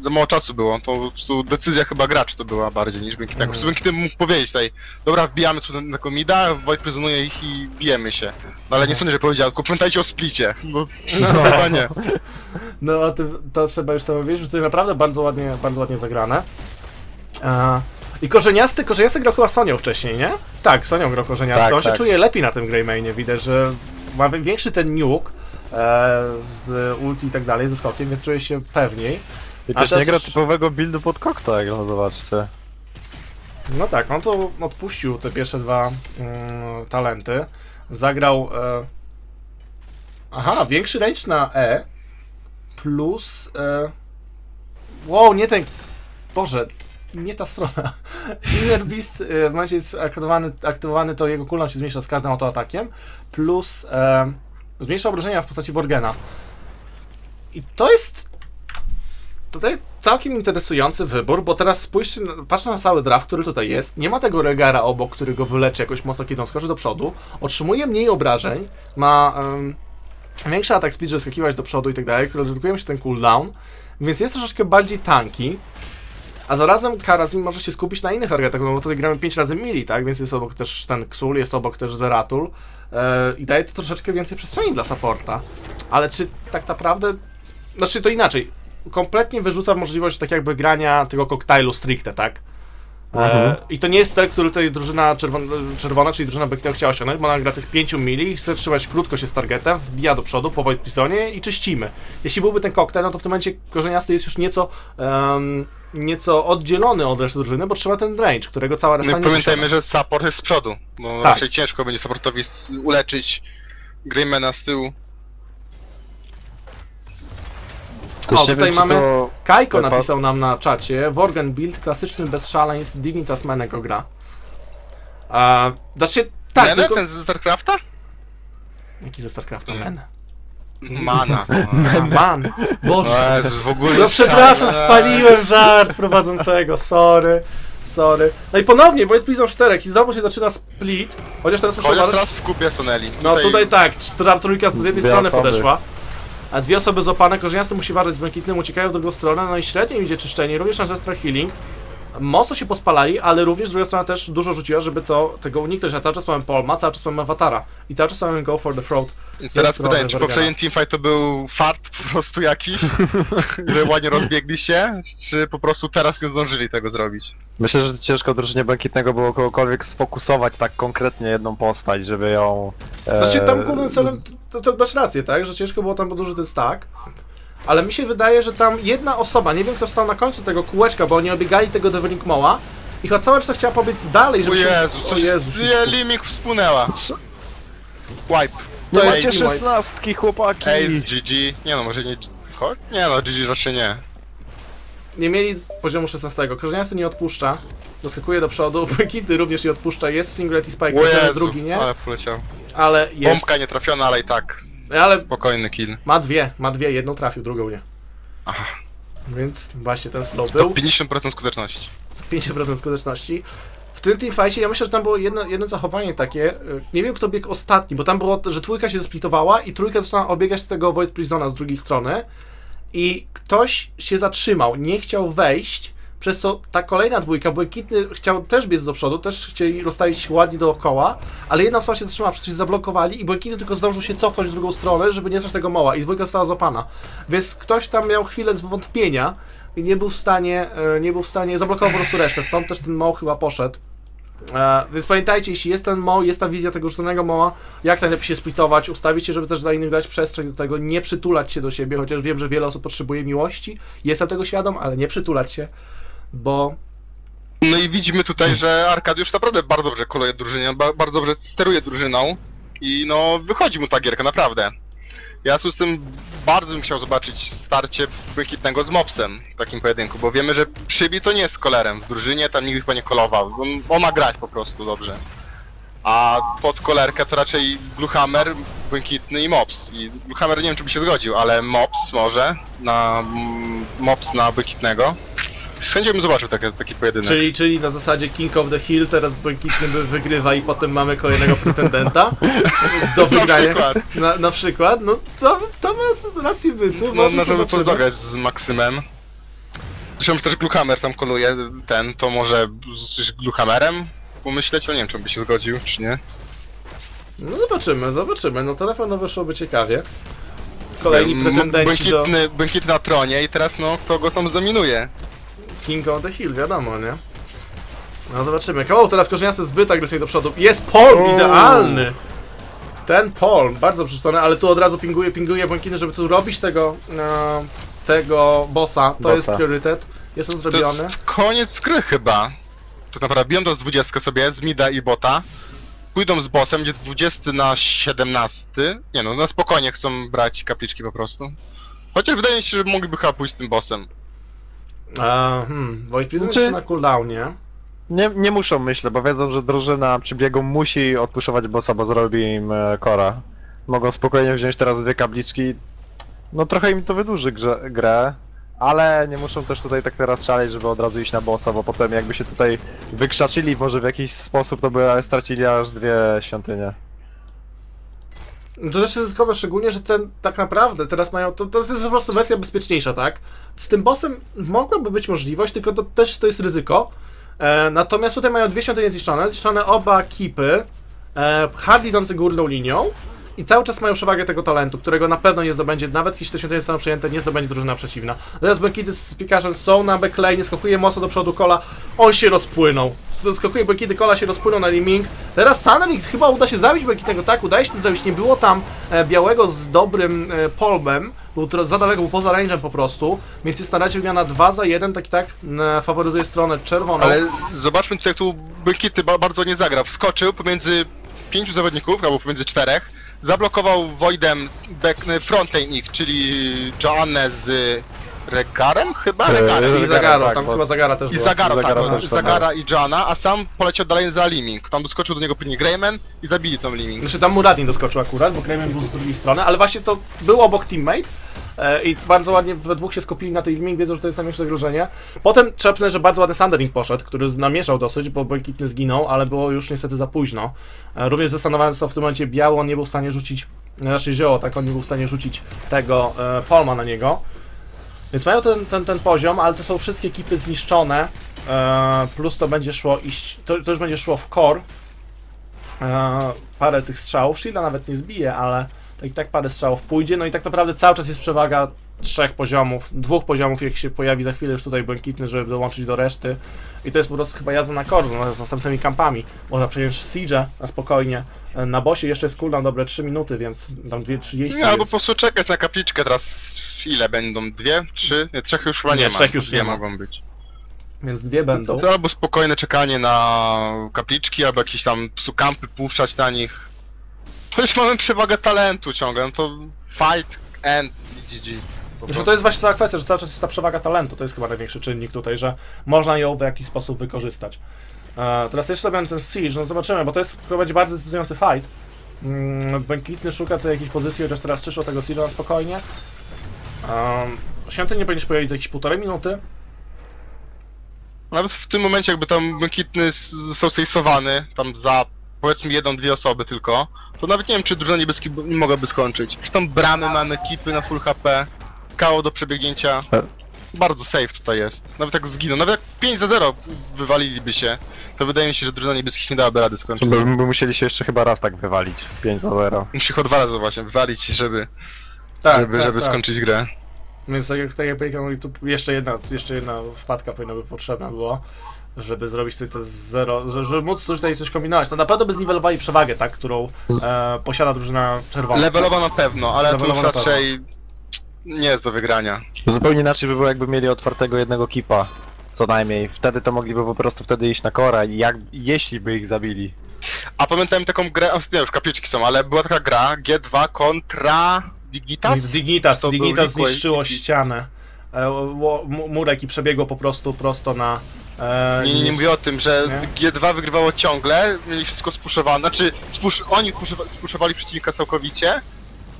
za mało czasu było, to po prostu decyzja chyba graczy to była bardziej niż Błękitnego. Po prostu Błękitny mógł powiedzieć tutaj, dobra, wbijamy tu na komida, Void prezonuje ich i bijemy się. No ale nie sądzę, że powiedział, tylko pamiętajcie o splicie, bo chyba nie. No a to trzeba już sobie wiedzieć, że tutaj naprawdę bardzo ładnie zagrane. I Korzeniasty grał chyba Sonią wcześniej, nie? Tak, Sonią grał Korzeniasty. Tak, on się czuje lepiej na tym Greymane, widać, że ma większy ten nuke z ulti i tak dalej, ze skokiem, więc czuje się pewniej. I też nie gra typowego buildu pod koktajl, no zobaczcie. No tak, on to odpuścił te pierwsze dwa talenty. Zagrał... Aha, większy range na E plus... Wow, nie ten... Boże, nie ta strona. Inner Beast w momencie jest aktywowany, to jego cooldown się zmniejsza z każdym autoatakiem, plus zmniejsza obrażenia w postaci Worgena. I to jest... Tutaj całkiem interesujący wybór, bo teraz spójrzcie, patrzę na cały draft, który tutaj jest. Nie ma tego Rehgara obok, który go wyleczy jakoś mocno, kiedy on skoczy do przodu. Otrzymuje mniej obrażeń, ma większy atak speed, żeby skakiwać do przodu i tak dalej. Redukuje się ten cooldown, więc jest troszeczkę bardziej tanki. A zarazem Kharazim może się skupić na innych targetach, bo tutaj gramy 5 razy mili, tak? Więc jest obok też ten Xul, jest obok też Zeratul. I daje to troszeczkę więcej przestrzeni dla supporta. Ale czy tak naprawdę... Znaczy to inaczej. Kompletnie wyrzuca możliwość tak jakby grania tego koktajlu stricte, tak? I to nie jest cel, który tutaj drużyna czerwona, czyli drużyna Błękitnego chciała osiągnąć, bo ona gra tych 5 mili, chce trzymać krótko się z targetem, wbija do przodu, po Void Pistonie i czyścimy. Jeśli byłby ten koktajl, no to w tym momencie Korzeniasty jest już nieco oddzielony od reszty drużyny, bo trzyma ten range, którego cała reszta nie pamiętajmy, że support jest z przodu, bo raczej ciężko będzie supportowi uleczyć Greymana z tyłu. O, tutaj mamy, to... Kajko napisał nam na czacie, Worgen build, klasyczny, bez szaleństw, Dignitas Menego gra. Znaczy, tak, Mene? Tylko... Ten ze StarCrafta? Jaki ze StarCrafta? Mene. Mana. Man. Boże. Jezus, w ogóle no przepraszam, spaliłem żart prowadzącego, sorry. Sorry. No i ponownie, bo jest blisko 4 i znowu się zaczyna split. Chociaż teraz muszę... teraz w kupie Soneli. No tutaj tak, trójka z jednej strony podeszła. A dwie osoby złapane, Korzeniasty musi walczyć z Błękitnym, uciekają w drugą stronę, no i średnio idzie czyszczenie, również na Zestra Healing. Mocno się pospalali, ale również druga strona też dużo rzuciła, żeby tego uniknąć, a cały czas mamy Polma, cały czas mamy Awatara i cały czas mamy Go for the Throat. I teraz pytanie, czy poprzedni teamfight to był fart po prostu jakiś, że ładnie rozbiegli się, czy po prostu teraz nie zdążyli tego zrobić? Myślę, że ciężko drużynie Błękitnego było kogokolwiek sfokusować tak konkretnie jedną postać, żeby ją... Znaczy tam głównym celem, to masz rację, tak? Że ciężko było tam, bo duży to jest tak. Ale mi się wydaje, że tam jedna osoba, nie wiem kto stał na końcu tego kółeczka, bo oni obiegali tego Devering Moła i chyba cała reszta chciała pobiec dalej, żeby... O Jezu, Li-Ming wspłynęła. Wipe. To jest jeszcze 16, chłopaki. Ace, GG. Nie no, może nie... Nie no, GG raczej nie. Nie mieli poziomu 16. Korzeniasty nie odpuszcza. Doskakuje do przodu. Błękitny również nie odpuszcza. Jest Singularity Spike, drugi nie. Ale poleciał. Ale jest. Bombka nie trafiona, ale i tak. Ale spokojny kill. Ma dwie, jedną trafił, drugą nie. Aha. Więc właśnie ten slow był. 50% skuteczności. 50% skuteczności. W tym teamfightie ja myślę, że tam było jedno zachowanie takie, nie wiem kto biegł ostatni, bo tam było, że dwójka się zesplitowała i trójka zaczęła obiegać tego Void Prisona z drugiej strony i ktoś się zatrzymał, nie chciał wejść, przez co ta kolejna dwójka, Błękitny chciał też biec do przodu, też chcieli rozstawić się ładnie dookoła, ale jedna osoba się zatrzymała, przez co się zablokowali i Błękitny tylko zdążył się cofnąć w drugą stronę, żeby nie stracić tego moła i dwójka została złapana. Więc ktoś tam miał chwilę zwątpienia i nie był w stanie, zablokował po prostu resztę, stąd też ten moł chyba poszedł. Więc pamiętajcie, jeśli jest ten moł, jest ta wizja tego rzuconego moła, jak najlepiej się splitować, ustawić się, żeby też dla innych dać przestrzeń do tego, nie przytulać się do siebie, chociaż wiem, że wiele osób potrzebuje miłości, jestem tego świadom, ale nie przytulać się. Bo No i widzimy tutaj, że Arkadiusz naprawdę bardzo dobrze koleje drużyną, bardzo dobrze steruje drużyną i no wychodzi mu ta gierka, naprawdę. Ja tu z tym bardzo bym chciał zobaczyć starcie Błękitnego z Mopsem w takim pojedynku, bo wiemy, że Przybli to nie jest kolerem w drużynie, tam nikt chyba nie kolował, on ma grać po prostu dobrze. A pod kolerkę to raczej Bluehammer, Błękitny i Mops. I Bluehammer nie wiem, czy by się zgodził, ale Mops może, Mops na Błękitnego. Z chęcią bym zobaczył taki pojedynek. Czyli na zasadzie King of the Hill, teraz Błękitny wygrywa i potem mamy kolejnego pretendenta do wygrania. Na przykład, no to ma rację bytu. No, możemy podogać z Maksymem. Zresztą też Bluehammer tam koluje, to może z Bluehammerem pomyśleć, o nie wiem, czy on by się zgodził, czy nie. No zobaczymy, no to na pewno wyszłoby ciekawie. Kolejni pretendenci Błękitny na tronie i teraz no, kto go tam zdominuje? King of the Hill, wiadomo, nie? No zobaczymy. O, teraz Korzeniasto zbyt agresywnie do przodu. Jest palm idealny! Ten palm, bardzo przerzucony, ale tu od razu pinguje Błękitny, żeby tu robić tego bossa. To jest priorytet. Jest on zrobiony. To jest koniec gry chyba. To naprawdę biją do 20 sobie z mida i bota. Pójdą z bossem, będzie 20 na 17. Nie no, na spokojnie chcą brać kapliczki po prostu. Chociaż wydaje mi się, że mogliby chyba pójść z tym bossem. Czy na cooldownie? Nie muszą, myślę, bo wiedzą, że drużyna przy biegu musi odpuszować bossa, bo zrobi im Kora. Mogą spokojnie wziąć teraz dwie kabliczki. No trochę im to wydłuży grę, ale nie muszą też tutaj tak teraz szaleć, żeby od razu iść na bossa, bo potem jakby się tutaj wykrzaczyli może w jakiś sposób, to by stracili aż dwie świątynie. To też jest dodatkowe, szczególnie, że tak naprawdę teraz mają, to jest po prostu wersja bezpieczniejsza, tak? Z tym bossem mogłaby być możliwość, tylko to też to jest ryzyko. Natomiast tutaj mają dwie świątynie zniszczone oba kipy, hard idący górną linią i cały czas mają przewagę tego talentu, którego na pewno nie zdobędzie, nawet jeśli te świątynie zostaną przejęte, nie zdobędzie drużyna przeciwna. Teraz Błękity z Pikarzem są na backlane, skokuje mocno do przodu Kola, on się rozpłynął. Skakuje Błękitny, Kola się rozpłynął na Li-Ming. Teraz Sanamik chyba uda się zabić Błękitnego, tak, udaje się to zabić. Nie było tam białego z dobrym polbem, był za daleko, był poza range'em po prostu, więc jest na razie wymiana 2 za 1, tak i tak faworyzuje stronę czerwoną. Ale zobaczmy tutaj, jak tu Błękitny bardzo nie zagrał. Wskoczył pomiędzy 5 zawodników, albo pomiędzy 4, zablokował Voidem frontlane ich, czyli Joannę z Rehgarem chyba? Rehgarem. I Zagarą, tak, tam chyba Zagara też była. Zagara i Joanna, a sam poleciał dalej za Li-Ming. Tam doskoczył do niego później Greymane i zabili tą Li-Ming. Znaczy tam Muradin doskoczył akurat, bo Greymane był z drugiej strony, ale właśnie to był obok teammate i bardzo ładnie we dwóch się skupili na tej Li-Ming, wiedzą, że to jest największe zagrożenie. Potem trzeba przyznać, że bardzo ładny Sandering poszedł, który namieszał dosyć, bo Błękitny zginął, ale było już niestety za późno. Również zastanawiając to w tym momencie biało, on nie był w stanie rzucić, znaczy zioło, tak, on nie był w stanie rzucić tego palma na niego. Więc mają ten poziom, ale to są wszystkie ekipy zniszczone, plus to będzie szło iść, to już będzie szło w core. Parę tych strzałów, Shielda nawet nie zbije, ale tak i tak parę strzałów pójdzie, no i tak naprawdę cały czas jest przewaga 3 poziomów, 2 poziomów, jak się pojawi za chwilę już tutaj Błękitny, żeby dołączyć do reszty. I to jest po prostu chyba jazda na Corzo, z następnymi kampami. Można przecież Siege'a na spokojnie. Na bosie jeszcze jest cooldown dobre 3 minuty, więc tam 2:30. No, albo po prostu czekać na kapliczkę teraz. Ile będą? 2, 3? Nie, 3 już chyba nie ma. 3 już nie mogą być. Więc 2 będą. To albo spokojne czekanie na kapliczki, albo jakieś tam kampy puszczać na nich. Chociaż mamy przewagę talentu ciągle, no to fight and GG. To jest właśnie cała kwestia, że cały czas jest ta przewaga talentu, to jest chyba największy czynnik tutaj, że można ją w jakiś sposób wykorzystać. Teraz jeszcze będę ten Siege, no zobaczymy, bo to jest chyba będzie bardzo decydujący fight. Błękitny szuka tutaj jakiejś pozycji, chociaż teraz czyszczą tego Siege'a na spokojnie. Świątyń nie będziesz pojawić za jakieś 1,5 minuty. Nawet w tym momencie jakby tam Błękitny został sejsowany, tam za powiedzmy 1-2 osoby tylko, to nawet nie wiem, czy drużyna niebieski nie mogłaby skończyć. Czy tam bramy mamy, kipy na full HP, KO do przebiegnięcia. Bardzo safe tutaj jest. Nawet jak zginą, nawet jak 5-0 wywaliliby się, to wydaje mi się, że drużyna niebieskich nie dałaby rady skończyć. By musieli się jeszcze chyba raz tak wywalić, 5-0. Musi chyba 2 razy właśnie wywalić, żeby skończyć grę. Więc tak jak Pelikan mówi, tu jeszcze jedna wpadka powinna by potrzebna była, żeby zrobić tutaj te 0, żeby móc tutaj coś kombinować. To na pewno by zniwelowali przewagę, tak, którą posiada drużyna czerwona. Levelowa na pewno, ale to już raczej nie jest do wygrania. Zupełnie inaczej by było, jakby mieli otwartego jednego kipa. Co najmniej. Wtedy to mogliby po prostu iść na Kora, jeśli by ich zabili. A pamiętałem taką grę, nie już kapliczki są, ale była taka gra G2 kontra Dignitas? Dignitas zniszczyło ścianę. Murek i przebiegło po prostu prosto na... nie mówię o tym, że nie? G2 wygrywało ciągle, mieli wszystko spuszowane, znaczy oni spuszowali przeciwnika całkowicie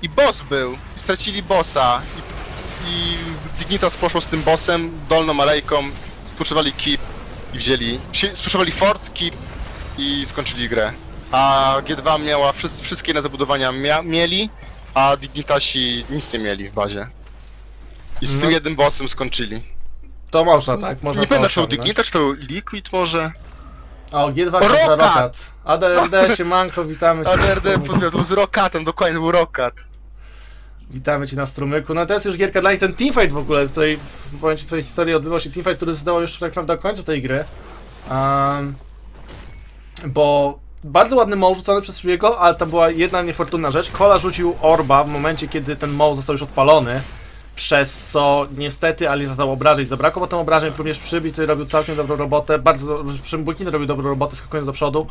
i boss był, i stracili bossa i Dignitas poszło z tym bossem, dolną alejką, spuszowali keep i wzięli, spuszowali fort, keep i skończyli grę. A G2 miała, wszystkie na zabudowania mieli, a Dignitasi nic nie mieli w bazie. I z tym jednym bossem skończyli. To można tak, można. Nie będę szedł Dignitas, to Liquid może? O, G2 kontra Rokat! ADRD, siemanko, witamy cię. ADRD podwiadł z Rokatem, dokładnie był Rokat. Witamy cię na strumyku. No to jest już gierka dla nich, ten teamfight w ogóle tutaj, w momencie twojej historii odbywał się teamfight, który zdawał już tak naprawdę do końca tej gry. Bo bardzo ładny moł rzucony przez Przybłego, ale to była jedna niefortunna rzecz. Kola rzucił orba w momencie, kiedy ten moł został już odpalony. Przez co niestety, ale nie został obrażeń. Zabrakło potem obrażeń, również Przybli, który robił całkiem dobrą robotę. Bardzo Błękitny robił dobrą robotę, skakując do przodu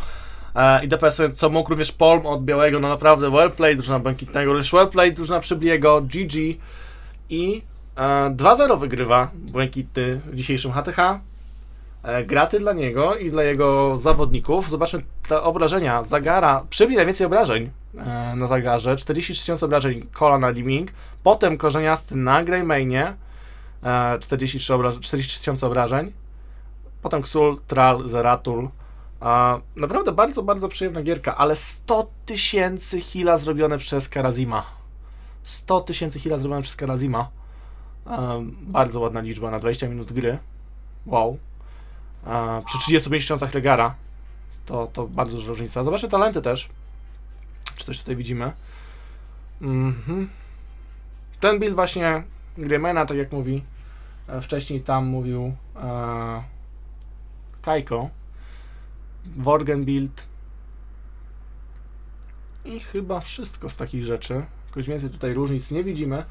i DPS-ując co mógł. Również Polm od Białego, no naprawdę wellplay, drużyna Błękitnego, również wellplay, drużyna Przybliego, GG. I 2-0 wygrywa Błękitny w dzisiejszym HTH. Graty dla niego i dla jego zawodników. Zobaczmy te obrażenia. Zagara, Przybli najwięcej obrażeń na Zagarze, 43 000 obrażeń Kola na Li-Ming, potem Korzeniasty na Greymane, 43 000 obrażeń, potem Xul, Trall, Zeratul. Naprawdę bardzo, bardzo przyjemna gierka, ale 100 000 heala zrobione przez Kharazima. 100 000 heala zrobione przez Kharazima. Bardzo ładna liczba na 20 minut gry. Wow. Przy 35 000 Rehgara to bardzo duża różnica. Zobaczcie talenty też, czy coś tutaj widzimy. Ten build właśnie Greymana, tak jak mówi wcześniej, tam mówił Kaiko Worgen build i chyba wszystko z takich rzeczy. Jakoś więcej tutaj różnic nie widzimy.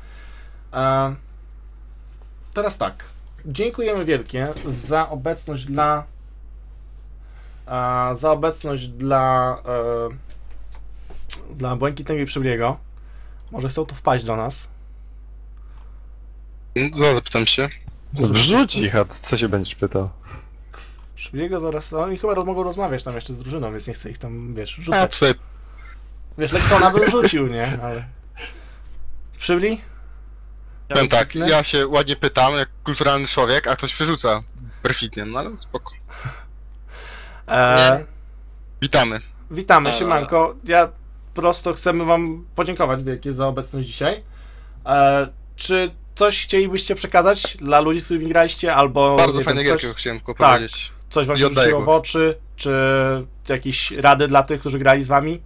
Teraz tak, dziękujemy wielkie za obecność dla dla Błękitnego i Przybliego. Może chcą tu wpaść do nas? No, zapytam się. Wrzuć ich, a co się będziesz pytał? Przybliego zaraz, oni chyba mogą rozmawiać tam jeszcze z drużyną, więc nie chcę ich tam, wiesz, rzucać. Wiesz, Leksona bym rzucił, nie? Ale... Przybli? Powiem tak, ja się ładnie pytam, jak kulturalny człowiek, a ktoś przerzuca perfidnie, no ale spoko. Witamy. Witamy, siemanko. Ja prosto chcemy wam podziękować wielkie za obecność dzisiaj. Czy coś chcielibyście przekazać dla ludzi, z którymi graliście, albo... Bardzo fajne gierki chciałem powiedzieć. Tak, coś wam się rzuciło w oczy, czy jakieś rady dla tych, którzy grali z wami?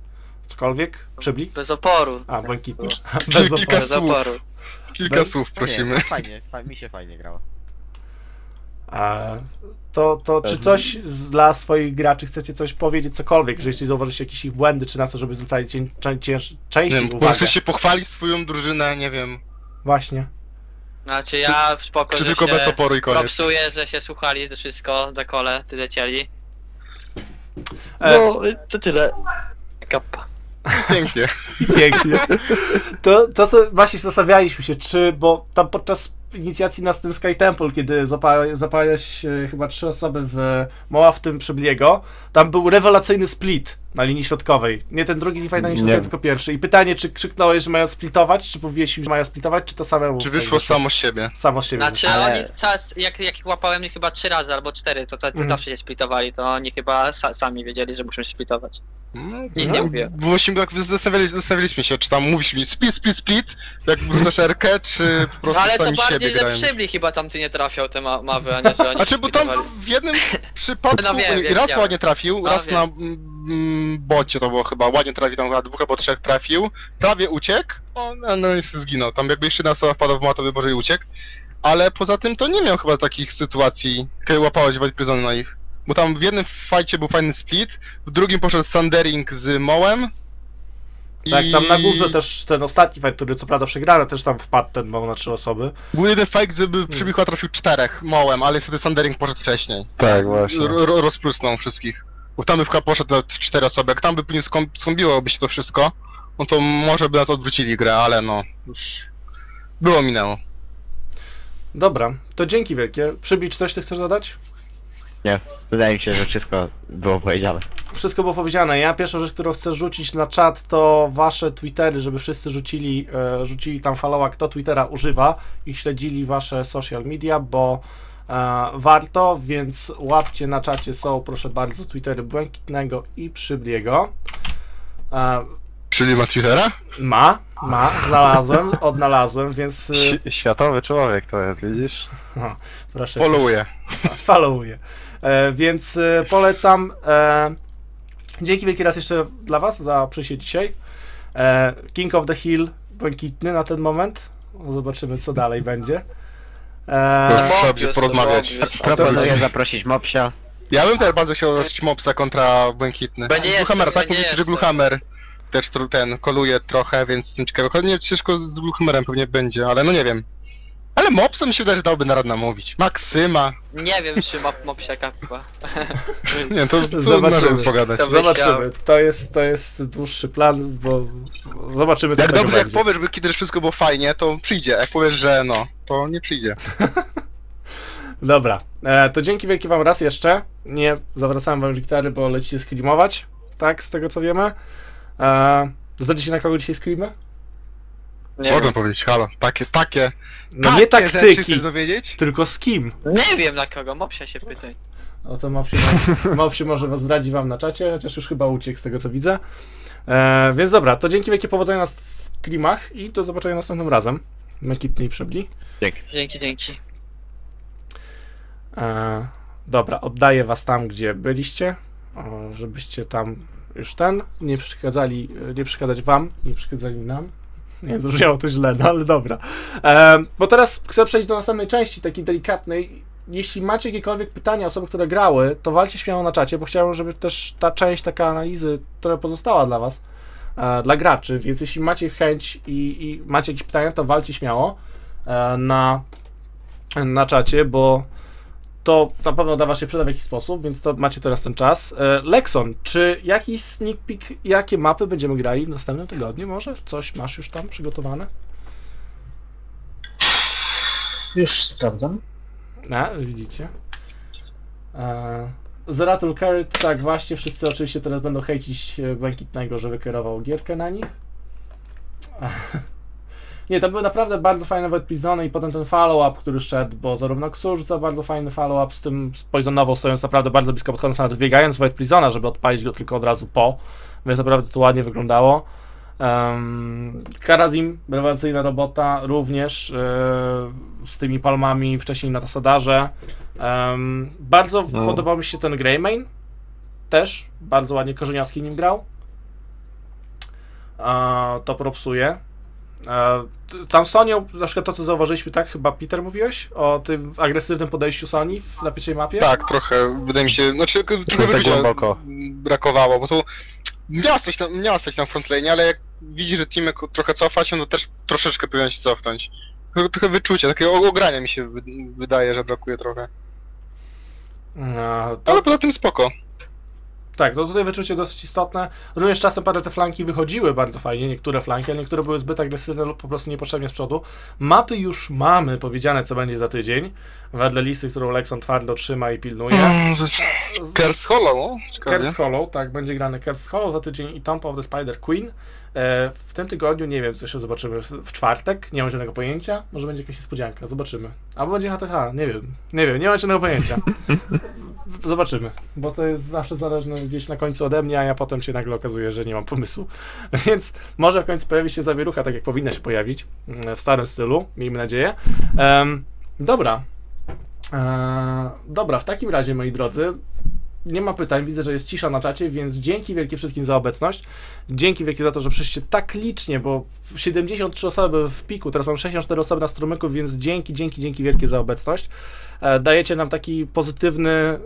Cokolwiek? Przybli? Bez oporu. A, Błękitny. Bez oporu. Kilka słów prosimy. Fajnie, mi się fajnie grało. To czy coś dla swoich graczy chcecie coś powiedzieć, cokolwiek, że jeśli zauważycie jakieś ich błędy, czy na co, żeby zwracali częściej uwagę? Chcesz się pochwalić swoją drużynę, nie wiem. Właśnie. Znaczy ja spoko, że tylko bez oporu i koniec. Propsuję, że się słuchali to wszystko, za Kole, ty lecieli. No, to tyle. Kappa. Pięknie. Pięknie. To właśnie zastanawialiśmy się, czy, bo tam podczas inicjacji nas tym Sky Temple, kiedy zapaliłeś chyba 3 osoby w Moła, w tym Przybliego, tam był rewelacyjny split na linii środkowej. Nie ten drugi teamfight na linii środkowej, tylko pierwszy. I pytanie, czy krzyknąłeś, że mają splitować, czy mówiłeś im, że mają splitować, czy to samemu? Czy wyszło samo z siebie? Samo z siebie. Znaczy oni jak ich łapałem nie chyba 3 razy albo 4, to zawsze się splitowali, to oni chyba sami wiedzieli, że muszą się splitować. Nic nie mówię. Bo właśnie jak zastanawialiśmy się, czy tam mówisz mi split, jak wrzucasz RK, czy po prostu ale sami siebie grają. Ale to bardziej, że Przybli chyba tam ty nie trafiał te mawy, a nie że oni znaczy, bo tam w jednym przypadku raz ładnie trafił, raz na bocie to było chyba, ładnie trafił, tam chyba 2 albo 3 trafił, prawie uciekł, no i zginął. Tam jakby jeszcze jedna osoba wpadła w matowy, boże i uciekł. Ale poza tym to nie miał chyba takich sytuacji, kiedy łapałeś wodpryzony na ich. Bo tam w jednym fajcie był fajny split, w drugim poszedł sandering z Mołem, Tak, tam na górze też ten ostatni fight, który co prawda przegrany, też tam wpadł ten mał na 3 osoby. Był jeden fight, żeby Przybiegła trafił 4 mołem, ale niestety Sandering poszedł wcześniej. Tak, właśnie. Rozprysnął wszystkich. Bo tam by poszedł na 4 osoby, jak tam by pewnie skąbiłoby się to wszystko, no to może by na to odwrócili grę, ale no, już było minęło. Dobra, to dzięki wielkie. Przybli, czy coś ty chcesz dodać? Nie, wydaje mi się, że wszystko było powiedziane. Wszystko było powiedziane. Ja pierwszą rzecz, którą chcę rzucić na czat, to wasze Twittery, żeby wszyscy rzucili tam followa, kto Twittera używa i śledzili wasze social media, bo warto, więc łapcie na czacie, są proszę bardzo Twittery Błękitnego i Przybliego. Czyli ma Twittera? Ma, znalazłem, odnalazłem, więc... Światowy człowiek to jest, widzisz? No, proszę. Followuję. Więc polecam. Dzięki wielki raz jeszcze dla was za przyjście dzisiaj. King of the Hill Błękitny na ten moment. Zobaczymy co dalej będzie. Można sobie porozmawiać. Proponuję zaprosić Mopsia. Ja bym też bardzo chciał zaprosić Mopsa kontra Błękitny. Bluehammer, tak? Mówicie, że Bluehammer też ten koluje trochę, więc jestem ciekawy. Choć nie, ciężko z Bluehammerem pewnie będzie, ale no nie wiem. Ale Mopsa mi się wydaje, że dałoby na radę namówić. Maksyma. Nie wiem, czy Mopsia kapła. Nie, to zobaczymy. Pogadać. Zobaczymy. To jest dłuższy plan, bo zobaczymy, co jak dobrze, będzie. Jak powiesz, by kiedyś wszystko było fajnie, to przyjdzie. Jak powiesz, że no, to nie przyjdzie. Dobra. To dzięki wielkie wam raz jeszcze. Nie zawracałem wam gitary, bo lecicie screamować. Tak, z tego co wiemy. Zdarzy się na kogo dzisiaj screamy? Można powiedzieć, halo, takie. No nie taktyki, tylko z kim? Nie wiem na kogo, Mopsia się pytaj. O to Mopsia może was zdradzi wam na czacie, chociaż już chyba uciekł z tego co widzę. Więc dobra, to dzięki wielkie, powodzenia na screamach i do zobaczenia następnym razem. Mekitny i Przybli. Dzięki. Dobra, oddaję was tam, gdzie byliście, żebyście tam już nie przeszkadzali nam. Nie, zrozumiało to źle, no ale dobra. Bo teraz chcę przejść do następnej części, takiej delikatnej. Jeśli macie jakiekolwiek pytania, osoby, które grały, to walcie śmiało na czacie, bo chciałem, żeby też ta część taka analizy, która pozostała dla was, dla graczy, więc jeśli macie chęć i macie jakieś pytania, to walcie śmiało na czacie, bo to na pewno da was się przyda w jakiś sposób, więc to macie teraz ten czas. Lekson, czy jakiś sneak peek, jakie mapy będziemy grali w następnym tygodniu może? Coś masz już tam przygotowane? Już sprawdzam. Widzicie. Zeratul Carrot, tak właśnie, wszyscy oczywiście teraz będą hejcić Błękitnego, żeby kierował gierkę na nich. Nie, to były naprawdę bardzo fajne wypizony i potem ten follow-up, który szedł, bo zarówno Xul rzuca bardzo fajny follow-up z tym poisonował, stojąc naprawdę bardzo blisko, podchodząc, nawet wbiegając w White Prisona, żeby odpalić go tylko od razu po, więc naprawdę to ładnie wyglądało. Kharazim, rewelacyjna robota również z tymi palmami wcześniej na Tassadarze. Bardzo podobał mi się ten Greymane, też bardzo ładnie Korzeniaski nim grał. To propsuje. Tam Sonią, na przykład to co zauważyliśmy, tak? Chyba Peter mówiłeś o tym agresywnym podejściu Soni na pierwszej mapie? Tak, trochę, wydaje mi się, znaczy trochę za głęboko brakowało, bo tu miała stać tam frontlane, ale jak widzi, że team trochę cofa się, to też troszeczkę powinien się cofnąć. Trochę wyczucia, takiego ogrania mi się wydaje, że brakuje trochę. No, to... Ale poza tym spoko. Tak, to tutaj wyczucie dosyć istotne. Również czasem parę te flanki wychodziły bardzo fajnie, niektóre flanki, a niektóre były zbyt agresywne lub po prostu niepotrzebnie z przodu. Mapy już mamy powiedziane, co będzie za tydzień, wedle listy, którą Lekson twardo trzyma i pilnuje. Cursed Hollow? Cursed Hollow, tak, będzie grany Cursed Hollow za tydzień i Tomb of the Spider Queen. W tym tygodniu, nie wiem, co jeszcze zobaczymy w czwartek, nie mam żadnego pojęcia, może będzie jakaś niespodzianka, zobaczymy. Albo będzie HTH, nie wiem, nie mam żadnego pojęcia. Zobaczymy, bo to jest zawsze zależne gdzieś na końcu ode mnie, a ja potem się nagle okazuje, że nie mam pomysłu. Więc może w końcu pojawi się zawierucha, tak jak powinna się pojawić, w starym stylu, miejmy nadzieję. Dobra, w takim razie, moi drodzy, nie ma pytań, widzę, że jest cisza na czacie, więc dzięki wielkie wszystkim za obecność. Dzięki wielkie za to, że przyszliście tak licznie, bo 73 osoby w piku, teraz mam 64 osoby na strumyku, więc dzięki wielkie za obecność. Dajecie nam taki pozytywny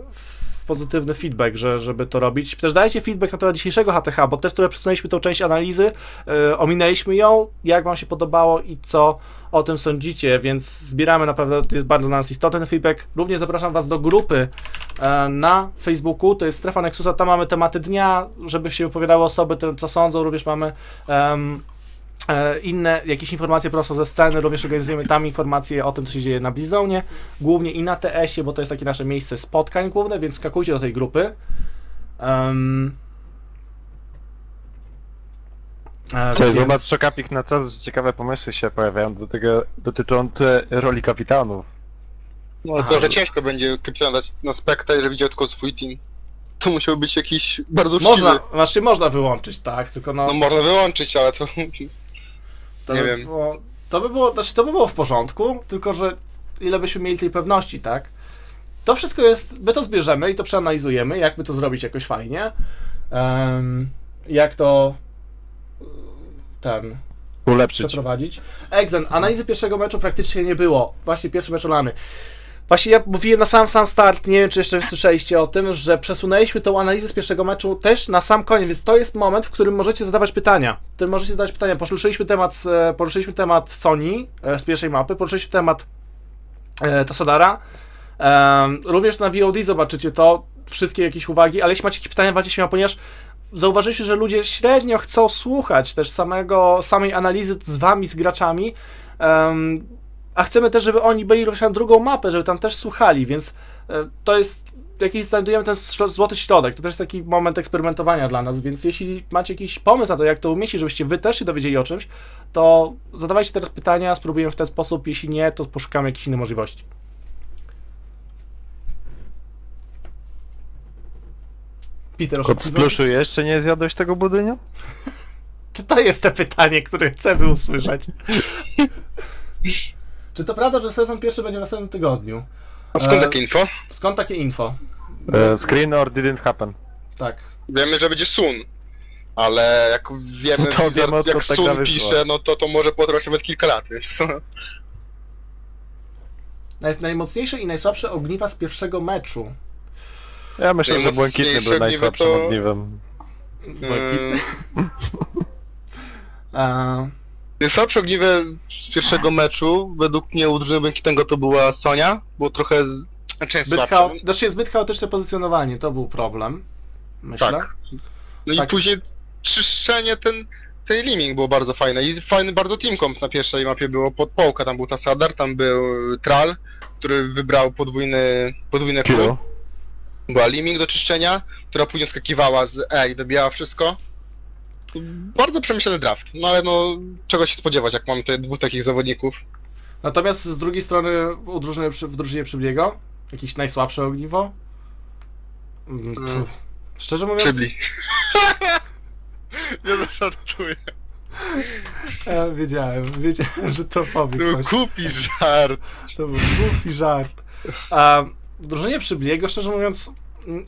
pozytywny feedback, żeby to robić. Też dajcie feedback na temat dzisiejszego HTH, bo też trochę przesunęliśmy tą część analizy, ominęliśmy ją, jak wam się podobało i co o tym sądzicie, więc zbieramy, na pewno to jest bardzo dla nas istotny feedback. Również zapraszam was do grupy na Facebooku, to jest Strefa Nexusa, tam mamy tematy dnia, żeby się wypowiadały osoby, co sądzą, również mamy inne jakieś informacje prosto ze sceny, również organizujemy tam informacje o tym, co się dzieje na Blizonie, głównie i na TS-ie, bo to jest takie nasze miejsce spotkań główne, więc skakujcie do tej grupy. Cześć, zobacz, Szokapik na co, że ciekawe pomysły się pojawiają do tego, dotyczące roli kapitanów. No trochę ciężko będzie kapitan dać na spekta, jeżeli widział tylko swój team. To musiał być jakiś bardzo uczciwy. Znaczy można wyłączyć, tak? Tylko no można wyłączyć, ale to... nie wiem. To by było w porządku, tylko że ile byśmy mieli tej pewności, tak? To wszystko jest... My to zbierzemy i to przeanalizujemy, jakby to zrobić jakoś fajnie. Jak to... ulepszyć. Przeprowadzić. Egzem, analizy pierwszego meczu praktycznie nie było. Właśnie pierwszy mecz olany. Właśnie ja mówiłem na sam start, nie wiem, czy jeszcze słyszeliście o tym, że przesunęliśmy tą analizę z pierwszego meczu też na sam koniec, więc to jest moment, w którym możecie zadawać pytania. Poruszyliśmy temat Sony z pierwszej mapy, poruszyliśmy temat Tassadara. Również na VOD zobaczycie to, wszystkie jakieś uwagi, ale jeśli macie jakieś pytania, walcie śmiało, ponieważ zauważyliście, że ludzie średnio chcą słuchać też samej analizy z wami, z graczami, a chcemy też, żeby oni byli również na drugą mapę, żeby tam też słuchali, więc to jest, jakiś znajdujemy ten złoty środek, to też jest taki moment eksperymentowania dla nas, więc jeśli macie jakiś pomysł na to, jak to umieścić, żebyście wy też się dowiedzieli o czymś, to zadawajcie teraz pytania, spróbujemy w ten sposób, jeśli nie, to poszukamy jakichś innych możliwości. Peter, Kot z pluszu, jeszcze nie zjadłeś tego budynia? Czy to jest to pytanie, które chcemy usłyszeć? Czy to prawda, że sezon pierwszy będzie w następnym tygodniu? A skąd takie info? Skąd takie info? Screen or didn't happen. Tak. Wiemy, że będzie soon, ale jak wiemy, to wiemy, jak soon tak pisze, no to może potrwać nawet kilka lat, wiesz co? Najmocniejsze i najsłabsze ogniwa z pierwszego meczu. Ja myślę, że Błękitny był najsłabszym ogniwem. Najsłabsze ogniwe z pierwszego meczu, według mnie u drużyny Błękitnego to była Sonia, bo trochę zbyt chaotyczne pozycjonowanie, to był problem, myślę. Tak. No tak. I później czyszczenie tej Li-Ming było bardzo fajne i fajny bardzo team comp na pierwszej mapie było pod Połka, tam był Tassadar, tam był Trall, który wybrał podwójne kół. Była Li-Ming do czyszczenia, która później skakiwała z E i dobijała wszystko. Bardzo przemyślany draft, no ale no czego się spodziewać, jak mamy tutaj dwóch takich zawodników. Natomiast z drugiej strony w drużynie Przybliego jakieś najsłabsze ogniwo? Szczerze mówiąc... Przybli. Nie zażartuję. Ja wiedziałem, że to powiem. To był głupi żart. To był głupi żart. W drużynie Przybliego, szczerze mówiąc,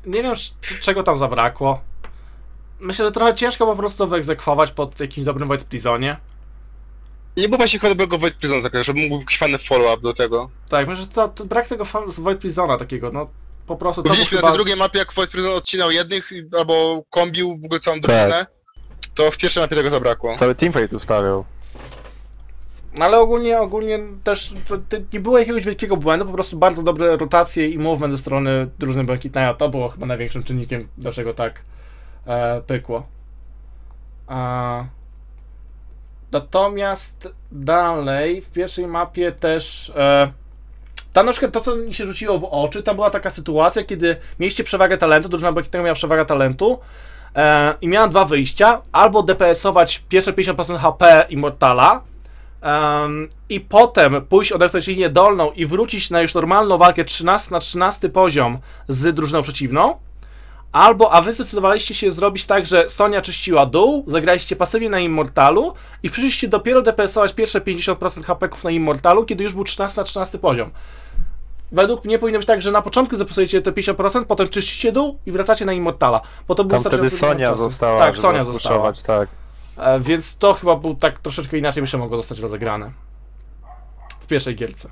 nie wiem, czego tam zabrakło. Myślę, że trochę ciężko po prostu wyegzekwować pod jakimś dobrym Void Prisonie. Nie było właśnie chyba dobrego Void Prisona takiego, żeby mógł jakiś fajny follow-up do tego. Tak, myślę, że to brak tego Void Prisona takiego, no po prostu... Widzieliśmy chyba... na tej drugiej mapie, jak Void Prison odcinał jednych albo kombił w ogóle całą drużynę, to w pierwszej mapie tego zabrakło. Cały teamfight ustawiał. No ale ogólnie też to nie było jakiegoś wielkiego błędu, po prostu bardzo dobre rotacje i movement ze strony drużyny Błękitnego, to było chyba największym czynnikiem, dlaczego tak pykło. Natomiast dalej w pierwszej mapie też tam na przykład to, co mi się rzuciło w oczy, tam była taka sytuacja, kiedy mieliście przewagę talentu, drużyna Błękitnego miała przewagę talentu i miała dwa wyjścia, albo DPS-ować pierwsze 50% HP Immortala i potem pójść odepchnąć linię dolną i wrócić na już normalną walkę 13 na 13 poziom z drużyną przeciwną, albo, a wy zdecydowaliście się zrobić tak, że Sonia czyściła dół, zagraliście pasywnie na Immortalu i przyszliście dopiero DPS-ować pierwsze 50% HP-ków na Immortalu, kiedy już był 13 na 13 poziom. Według mnie powinno być tak, że na początku zapisujecie te 50%, potem czyścicie dół i wracacie na Immortala. Bo to był wtedy Sonia została. Tak, Sonia została. Tak. Więc to chyba był tak troszeczkę inaczej, myślę, mogło zostać rozegrane w pierwszej gierce.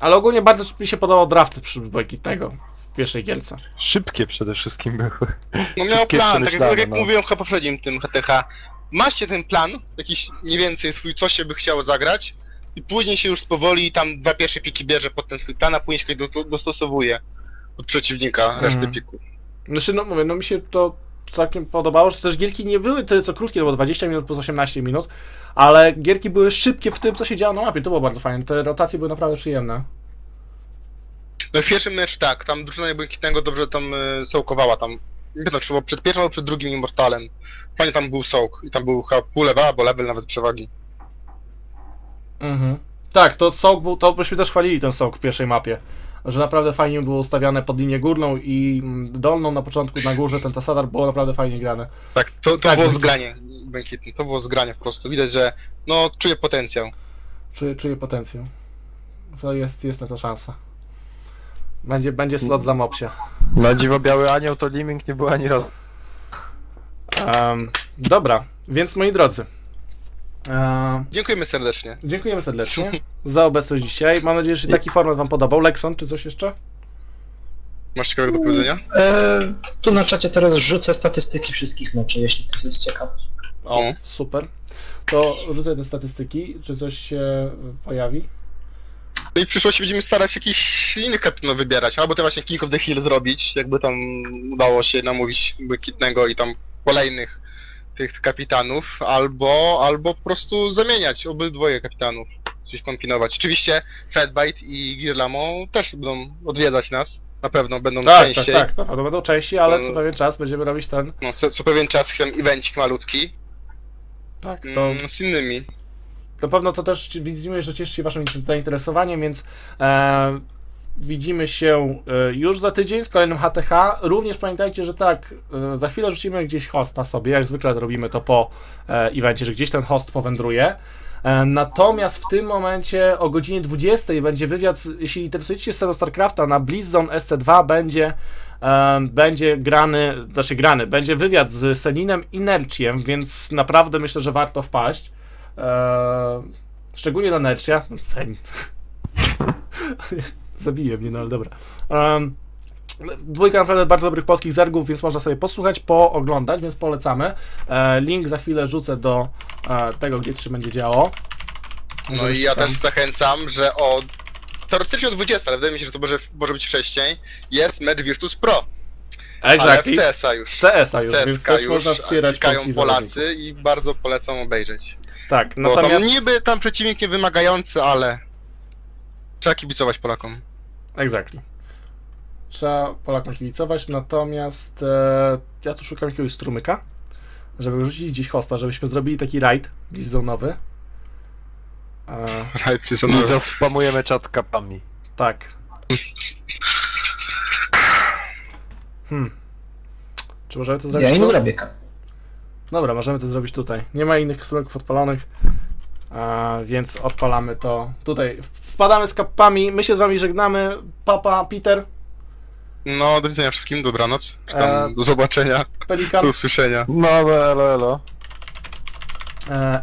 Ale ogólnie bardzo mi się podobał draft Błękitnego. w pierwszej gierce. Szybkie przede wszystkim były. No miał plan, tak jak mówiłem chyba poprzednim tym HTH. Macie ten plan, jakiś mniej więcej swój, co się by chciało zagrać i później się już powoli tam dwa pierwsze piki bierze pod ten swój plan, a później się dostosowuje od przeciwnika reszty pików. Znaczy, no mówię, no mi się to całkiem podobało, że też gierki nie były tyle co krótkie, to było 20 minut plus 18 minut, ale gierki były szybkie w tym, co się działo na mapie, to było bardzo fajne, te rotacje były naprawdę przyjemne. No w pierwszym meczu tak, tam drużyna Błękitnego dobrze tam sołkowała, tam nie wiem, czy było przed pierwszym albo przed drugim Immortalem. Fajnie tam był sołk i tam był chyba pół lewa, albo level nawet przewagi. Mhm. Tak, to sołk był, to byśmy też chwalili ten sołk w pierwszej mapie. Że naprawdę fajnie było ustawiane pod linię górną i dolną na początku, na górze ten Tassadar było naprawdę fajnie grane. Tak, to było zgranie, Błękitny, to było zgranie po prostu. Widać, że no czuję potencjał. Czuję potencjał. To jest na to szansa. Będzie slot za Mopsia. Na dziwo biały anioł to Li-Ming nie był ani razu. Dobra, więc moi drodzy. Dziękujemy serdecznie. Dziękujemy serdecznie za obecność dzisiaj. Mam nadzieję, że taki format wam podobał. Lekson, czy coś jeszcze? Masz ciekawego do powiedzenia? Tu na czacie teraz rzucę statystyki wszystkich meczy, jeśli ktoś jest ciekawy. O, super. To rzucę te statystyki, czy coś się pojawi. No i w przyszłości będziemy starać jakiś inny kapitał wybierać, albo to właśnie King of the Hill zrobić, jakby tam udało się namówić Błękitnego i tam kolejnych tych kapitanów, albo po prostu zamieniać obydwoje kapitanów, coś kombinować. Oczywiście Fatbite i Girlamo też będą odwiedzać nas, na pewno będą częściej. Tak, na pewno będą częściej, ale co pewien czas będziemy robić ten... No, co pewien czas ten evencik malutki. Tak, to... z innymi. Na pewno to też widzimy, że cieszy się waszym zainteresowaniem, więc widzimy się już za tydzień z kolejnym HTH. Również pamiętajcie, że tak, za chwilę rzucimy gdzieś hosta sobie, jak zwykle robimy to po evencie, że gdzieś ten host powędruje. Natomiast w tym momencie o godzinie 20 będzie wywiad, jeśli interesujecie się sceną StarCrafta, na Blizzone SC2 będzie wywiad z Seninem i Nerciem, więc naprawdę myślę, że warto wpaść. Szczególnie na Nercia. Sen. Zabije mnie, no ale dobra. Dwójka naprawdę bardzo dobrych polskich zergów, więc można sobie posłuchać, pooglądać, więc polecamy. Link za chwilę rzucę do tego, gdzie się będzie działo. No i ja też zachęcam, że teoretycznie o 20, ale wydaje mi się, że to może być wcześniej, jest mecz Virtus Pro. Exactly. Ale w CS-a już. Więc też można wspierać Polacy i bardzo polecam obejrzeć. Tak, natomiast... niby tam przeciwnik nie wymagający, ale trzeba kibicować Polakom. Exactly. Trzeba Polakom kibicować, natomiast ja tu szukam jakiegoś strumyka, żeby rzucić gdzieś hosta, żebyśmy zrobili taki raid blizzonowy. Raid blizzonowy. I zaspamujemy czat kapami. Tak. Czy możemy to zrobić? Ja im zrobię kap. Dobra, możemy to zrobić tutaj. Nie ma innych kasuleków odpalonych, więc odpalamy to tutaj. Wpadamy z kapami, my się z wami żegnamy. Papa, Peter. No, do widzenia wszystkim, dobranoc. Do zobaczenia. Pelikan. Do usłyszenia. No, elo.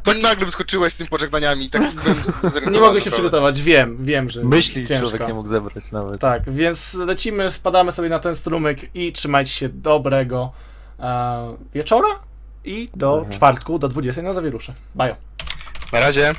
To nagle wyskoczyłeś z tym pożegnaniami, tak byłem. Nie mogę się przygotować, wiem, że myśli ciężko. Człowiek nie mógł zebrać nawet. Tak, więc lecimy, wpadamy sobie na ten strumyk i trzymajcie się dobrego wieczora i do czwartku, do 20 na Zawierusze. Bajo. Na razie.